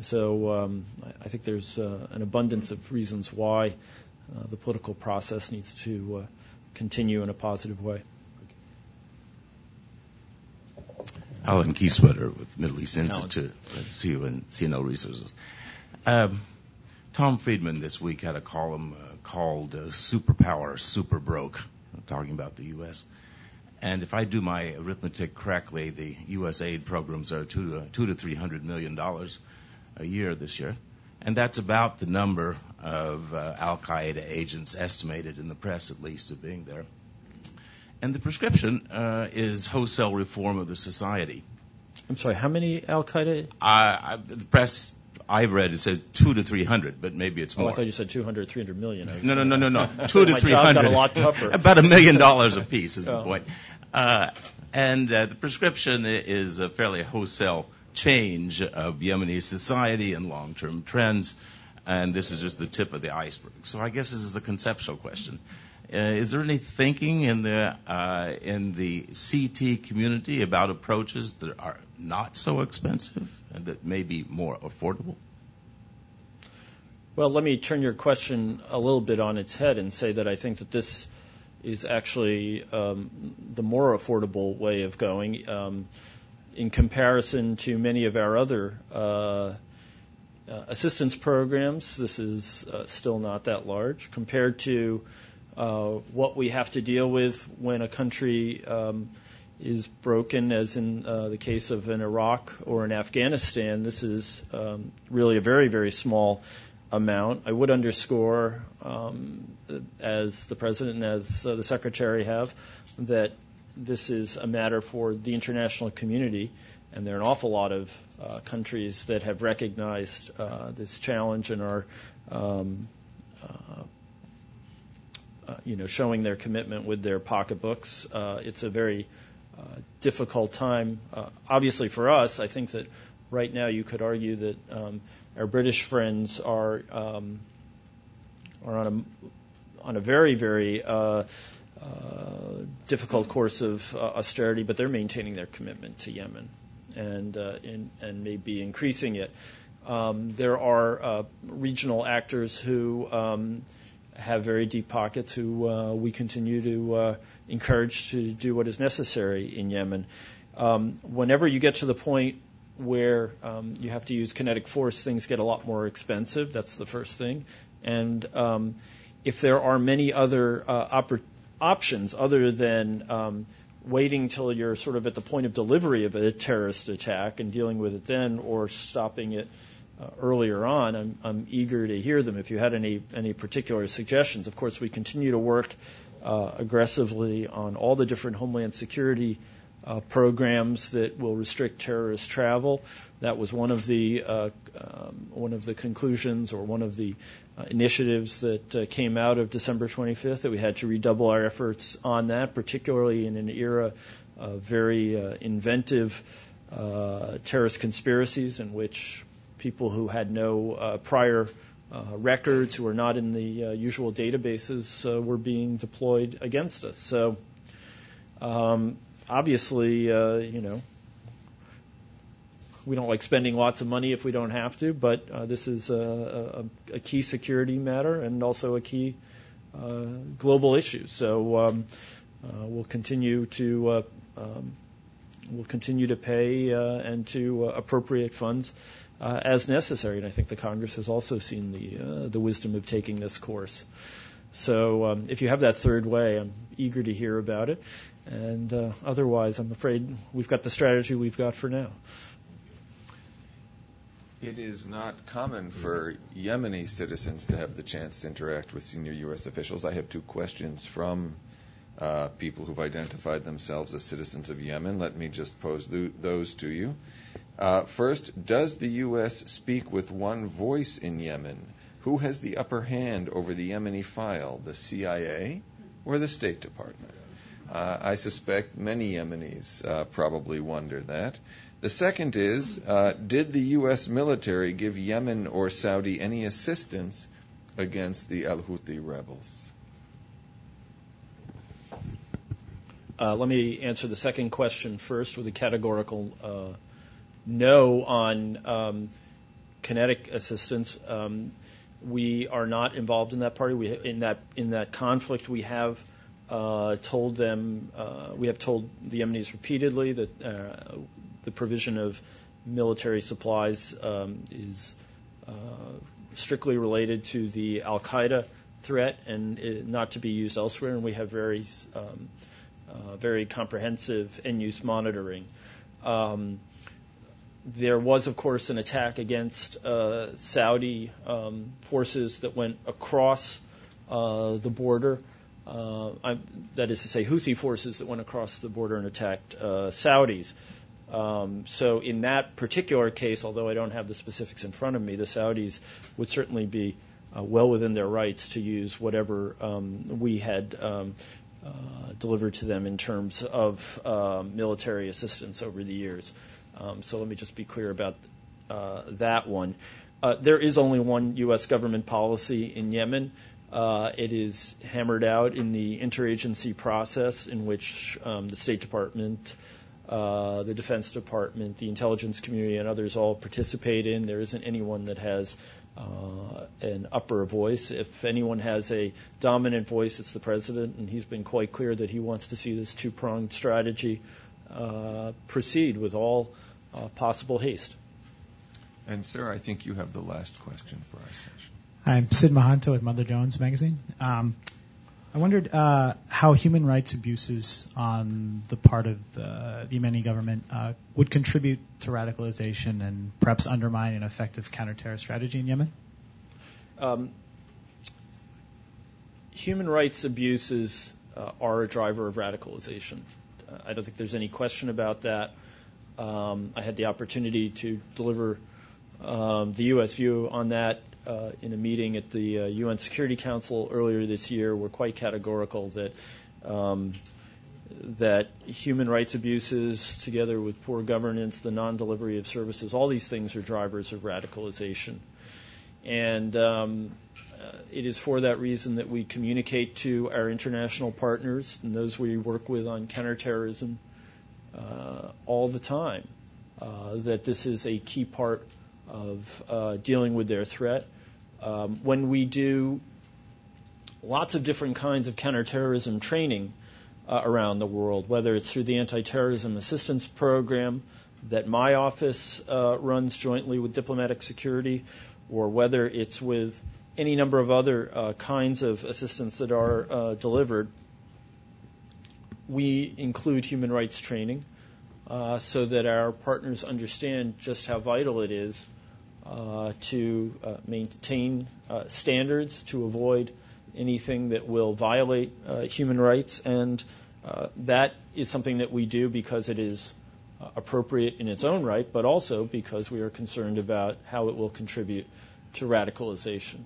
So um, I, I think there's uh, an abundance of reasons why uh, the political process needs to uh, continue in a positive way. Alan Kieswetter with Middle East Institute, C U and C N L Resources. Um, Tom Friedman this week had a column uh, called uh, Superpower, Super Broke, talking about the U S And if I do my arithmetic correctly, the U S aid programs are two to, two to three hundred million dollars a year this year, and that's about the number of uh, al-Qaeda agents estimated in the press, at least, of being there. And the prescription uh, is wholesale reform of the society. I'm sorry, how many al-Qaeda? Uh, the press I've read, it says two to three hundred, but maybe it's more. Oh, I thought you said two hundred, three hundred million. No, no, no, no, no. two to three hundred. My job got a lot tougher. About a million dollars a piece is oh. the point. Uh, and uh, the prescription is a fairly wholesale change of Yemeni society and long-term trends, and this is just the tip of the iceberg. So I guess this is a conceptual question. Uh, is there any thinking in the uh, in the C T community about approaches that are not so expensive and that may be more affordable? Well, let me turn your question a little bit on its head and say that I think that this is actually um, the more affordable way of going um, in comparison to many of our other uh, uh, assistance programs. This is uh, still not that large compared to Uh, what we have to deal with when a country um, is broken, as in uh, the case of in Iraq or in Afghanistan. This is um, really a very, very small amount. I would underscore, um, as the President and as uh, the Secretary have, that this is a matter for the international community, and there are an awful lot of uh, countries that have recognized uh, this challenge and are um, uh, Uh, you know, showing their commitment with their pocketbooks. Uh, it's a very uh, difficult time. Uh, obviously for us, I think that right now you could argue that um, our British friends are um, are on a on a very, very uh, uh, difficult course of uh, austerity, but they're maintaining their commitment to Yemen and uh, in, and maybe increasing it. Um, there are uh, regional actors who um, have very deep pockets who uh, we continue to uh, encourage to do what is necessary in Yemen. Um, whenever you get to the point where um, you have to use kinetic force, things get a lot more expensive. That's the first thing. And um, if there are many other uh, op- options other than um, waiting till you're sort of at the point of delivery of a terrorist attack and dealing with it then, or stopping it Uh, earlier on, I'm, I'm eager to hear them if you had any any particular suggestions. Of course, we continue to work uh, aggressively on all the different Homeland Security uh, programs that will restrict terrorist travel. That was one of the uh, um, one of the conclusions or one of the uh, initiatives that uh, came out of December twenty-fifth, that we had to redouble our efforts on that, particularly in an era of very uh, inventive uh, terrorist conspiracies in which people who had no uh, prior uh, records, who were not in the uh, usual databases, uh, were being deployed against us. So um, obviously, uh, you know, we don't like spending lots of money if we don't have to, but uh, this is a, a, a key security matter and also a key uh, global issue. So um, uh, we'll continue to uh, um, we'll continue to pay uh, and to uh, appropriate funds Uh, as necessary, and I think the Congress has also seen the uh, the wisdom of taking this course. So um, if you have that third way, I'm eager to hear about it. And uh, otherwise, I'm afraid we've got the strategy we've got for now. It is not common for Yemeni citizens to have the chance to interact with senior U S officials. I have two questions from uh, people who've identified themselves as citizens of Yemen. Let me just pose th- those to you. Uh, first, does the U S speak with one voice in Yemen? Who has the upper hand over the Yemeni file, the C I A or the State Department? Uh, I suspect many Yemenis uh, probably wonder that. The second is, uh, did the U S military give Yemen or Saudi any assistance against the al-Houthi rebels? Uh, let me answer the second question first with a categorical uh No on um, kinetic assistance. Um, we are not involved in that party. We in that in that conflict. We have uh, told them. Uh, we have told the Yemenis repeatedly that uh, the provision of military supplies um, is uh, strictly related to the Al Qaeda threat and it, not to be used elsewhere. And we have very um, uh, very comprehensive end-use monitoring. Um, There was, of course, an attack against uh, Saudi um, forces that went across uh, the border uh, I, that is to say Houthi forces that went across the border and attacked uh, Saudis. Um, so in that particular case, although I don't have the specifics in front of me, the Saudis would certainly be uh, well within their rights to use whatever um, we had um, uh, delivered to them in terms of uh, military assistance over the years. Um, so let me just be clear about uh, that one. Uh, there is only one U S government policy in Yemen. Uh, it is hammered out in the interagency process in which um, the State Department, uh, the Defense Department, the intelligence community, and others all participate in. There isn't anyone that has uh, an upper voice. If anyone has a dominant voice, it's the president, and he's been quite clear that he wants to see this two-pronged strategy uh, proceed with all uh, possible haste. And, Sarah, I think you have the last question for our session. Hi, I'm Sid Mahanto with Mother Jones Magazine. Um, I wondered uh, how human rights abuses on the part of uh, the Yemeni government uh, would contribute to radicalization and perhaps undermine an effective counterterrorist strategy in Yemen? Um, human rights abuses uh, are a driver of radicalization. Uh, I don't think there's any question about that. Um, I had the opportunity to deliver Um, the U S view on that uh, in a meeting at the uh, U N Security Council earlier this year. We're quite categorical that um, that human rights abuses, together with poor governance, the non-delivery of services, all these things are drivers of radicalization. And um, uh, it is for that reason that we communicate to our international partners and those we work with on counterterrorism uh, all the time, uh, that this is a key part of uh, dealing with their threat. Um, when we do lots of different kinds of counterterrorism training uh, around the world, whether it's through the Anti-Terrorism Assistance Program that my office uh, runs jointly with Diplomatic Security, or whether it's with any number of other uh, kinds of assistance that are uh, delivered, we include human rights training uh, so that our partners understand just how vital it is Uh, to uh, maintain uh, standards, to avoid anything that will violate uh, human rights. And uh, that is something that we do because it is uh, appropriate in its own right, but also because we are concerned about how it will contribute to radicalization.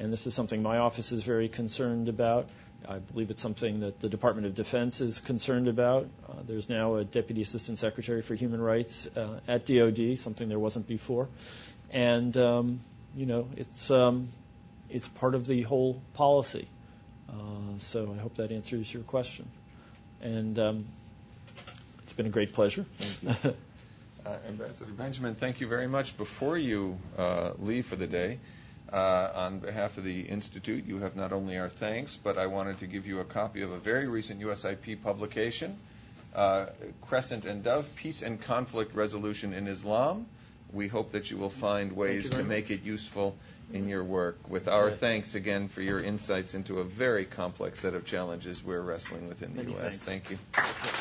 And this is something my office is very concerned about. I believe it's something that the Department of Defense is concerned about. Uh, there's now a Deputy Assistant Secretary for Human Rights uh, at D O D, something there wasn't before. And, um, you know, it's um, it's part of the whole policy. Uh, so I hope that answers your question. And um, it's been a great pleasure. Thank you. uh, Ambassador Benjamin, thank you very much. Before you uh, leave for the day, uh, on behalf of the Institute, you have not only our thanks, but I wanted to give you a copy of a very recent U S I P publication, uh, Crescent and Dove, Peace and Conflict Resolution in Islam. We hope that you will find ways to make it useful in your work. With our thanks again for your insights into a very complex set of challenges we're wrestling with in the U S Thank you.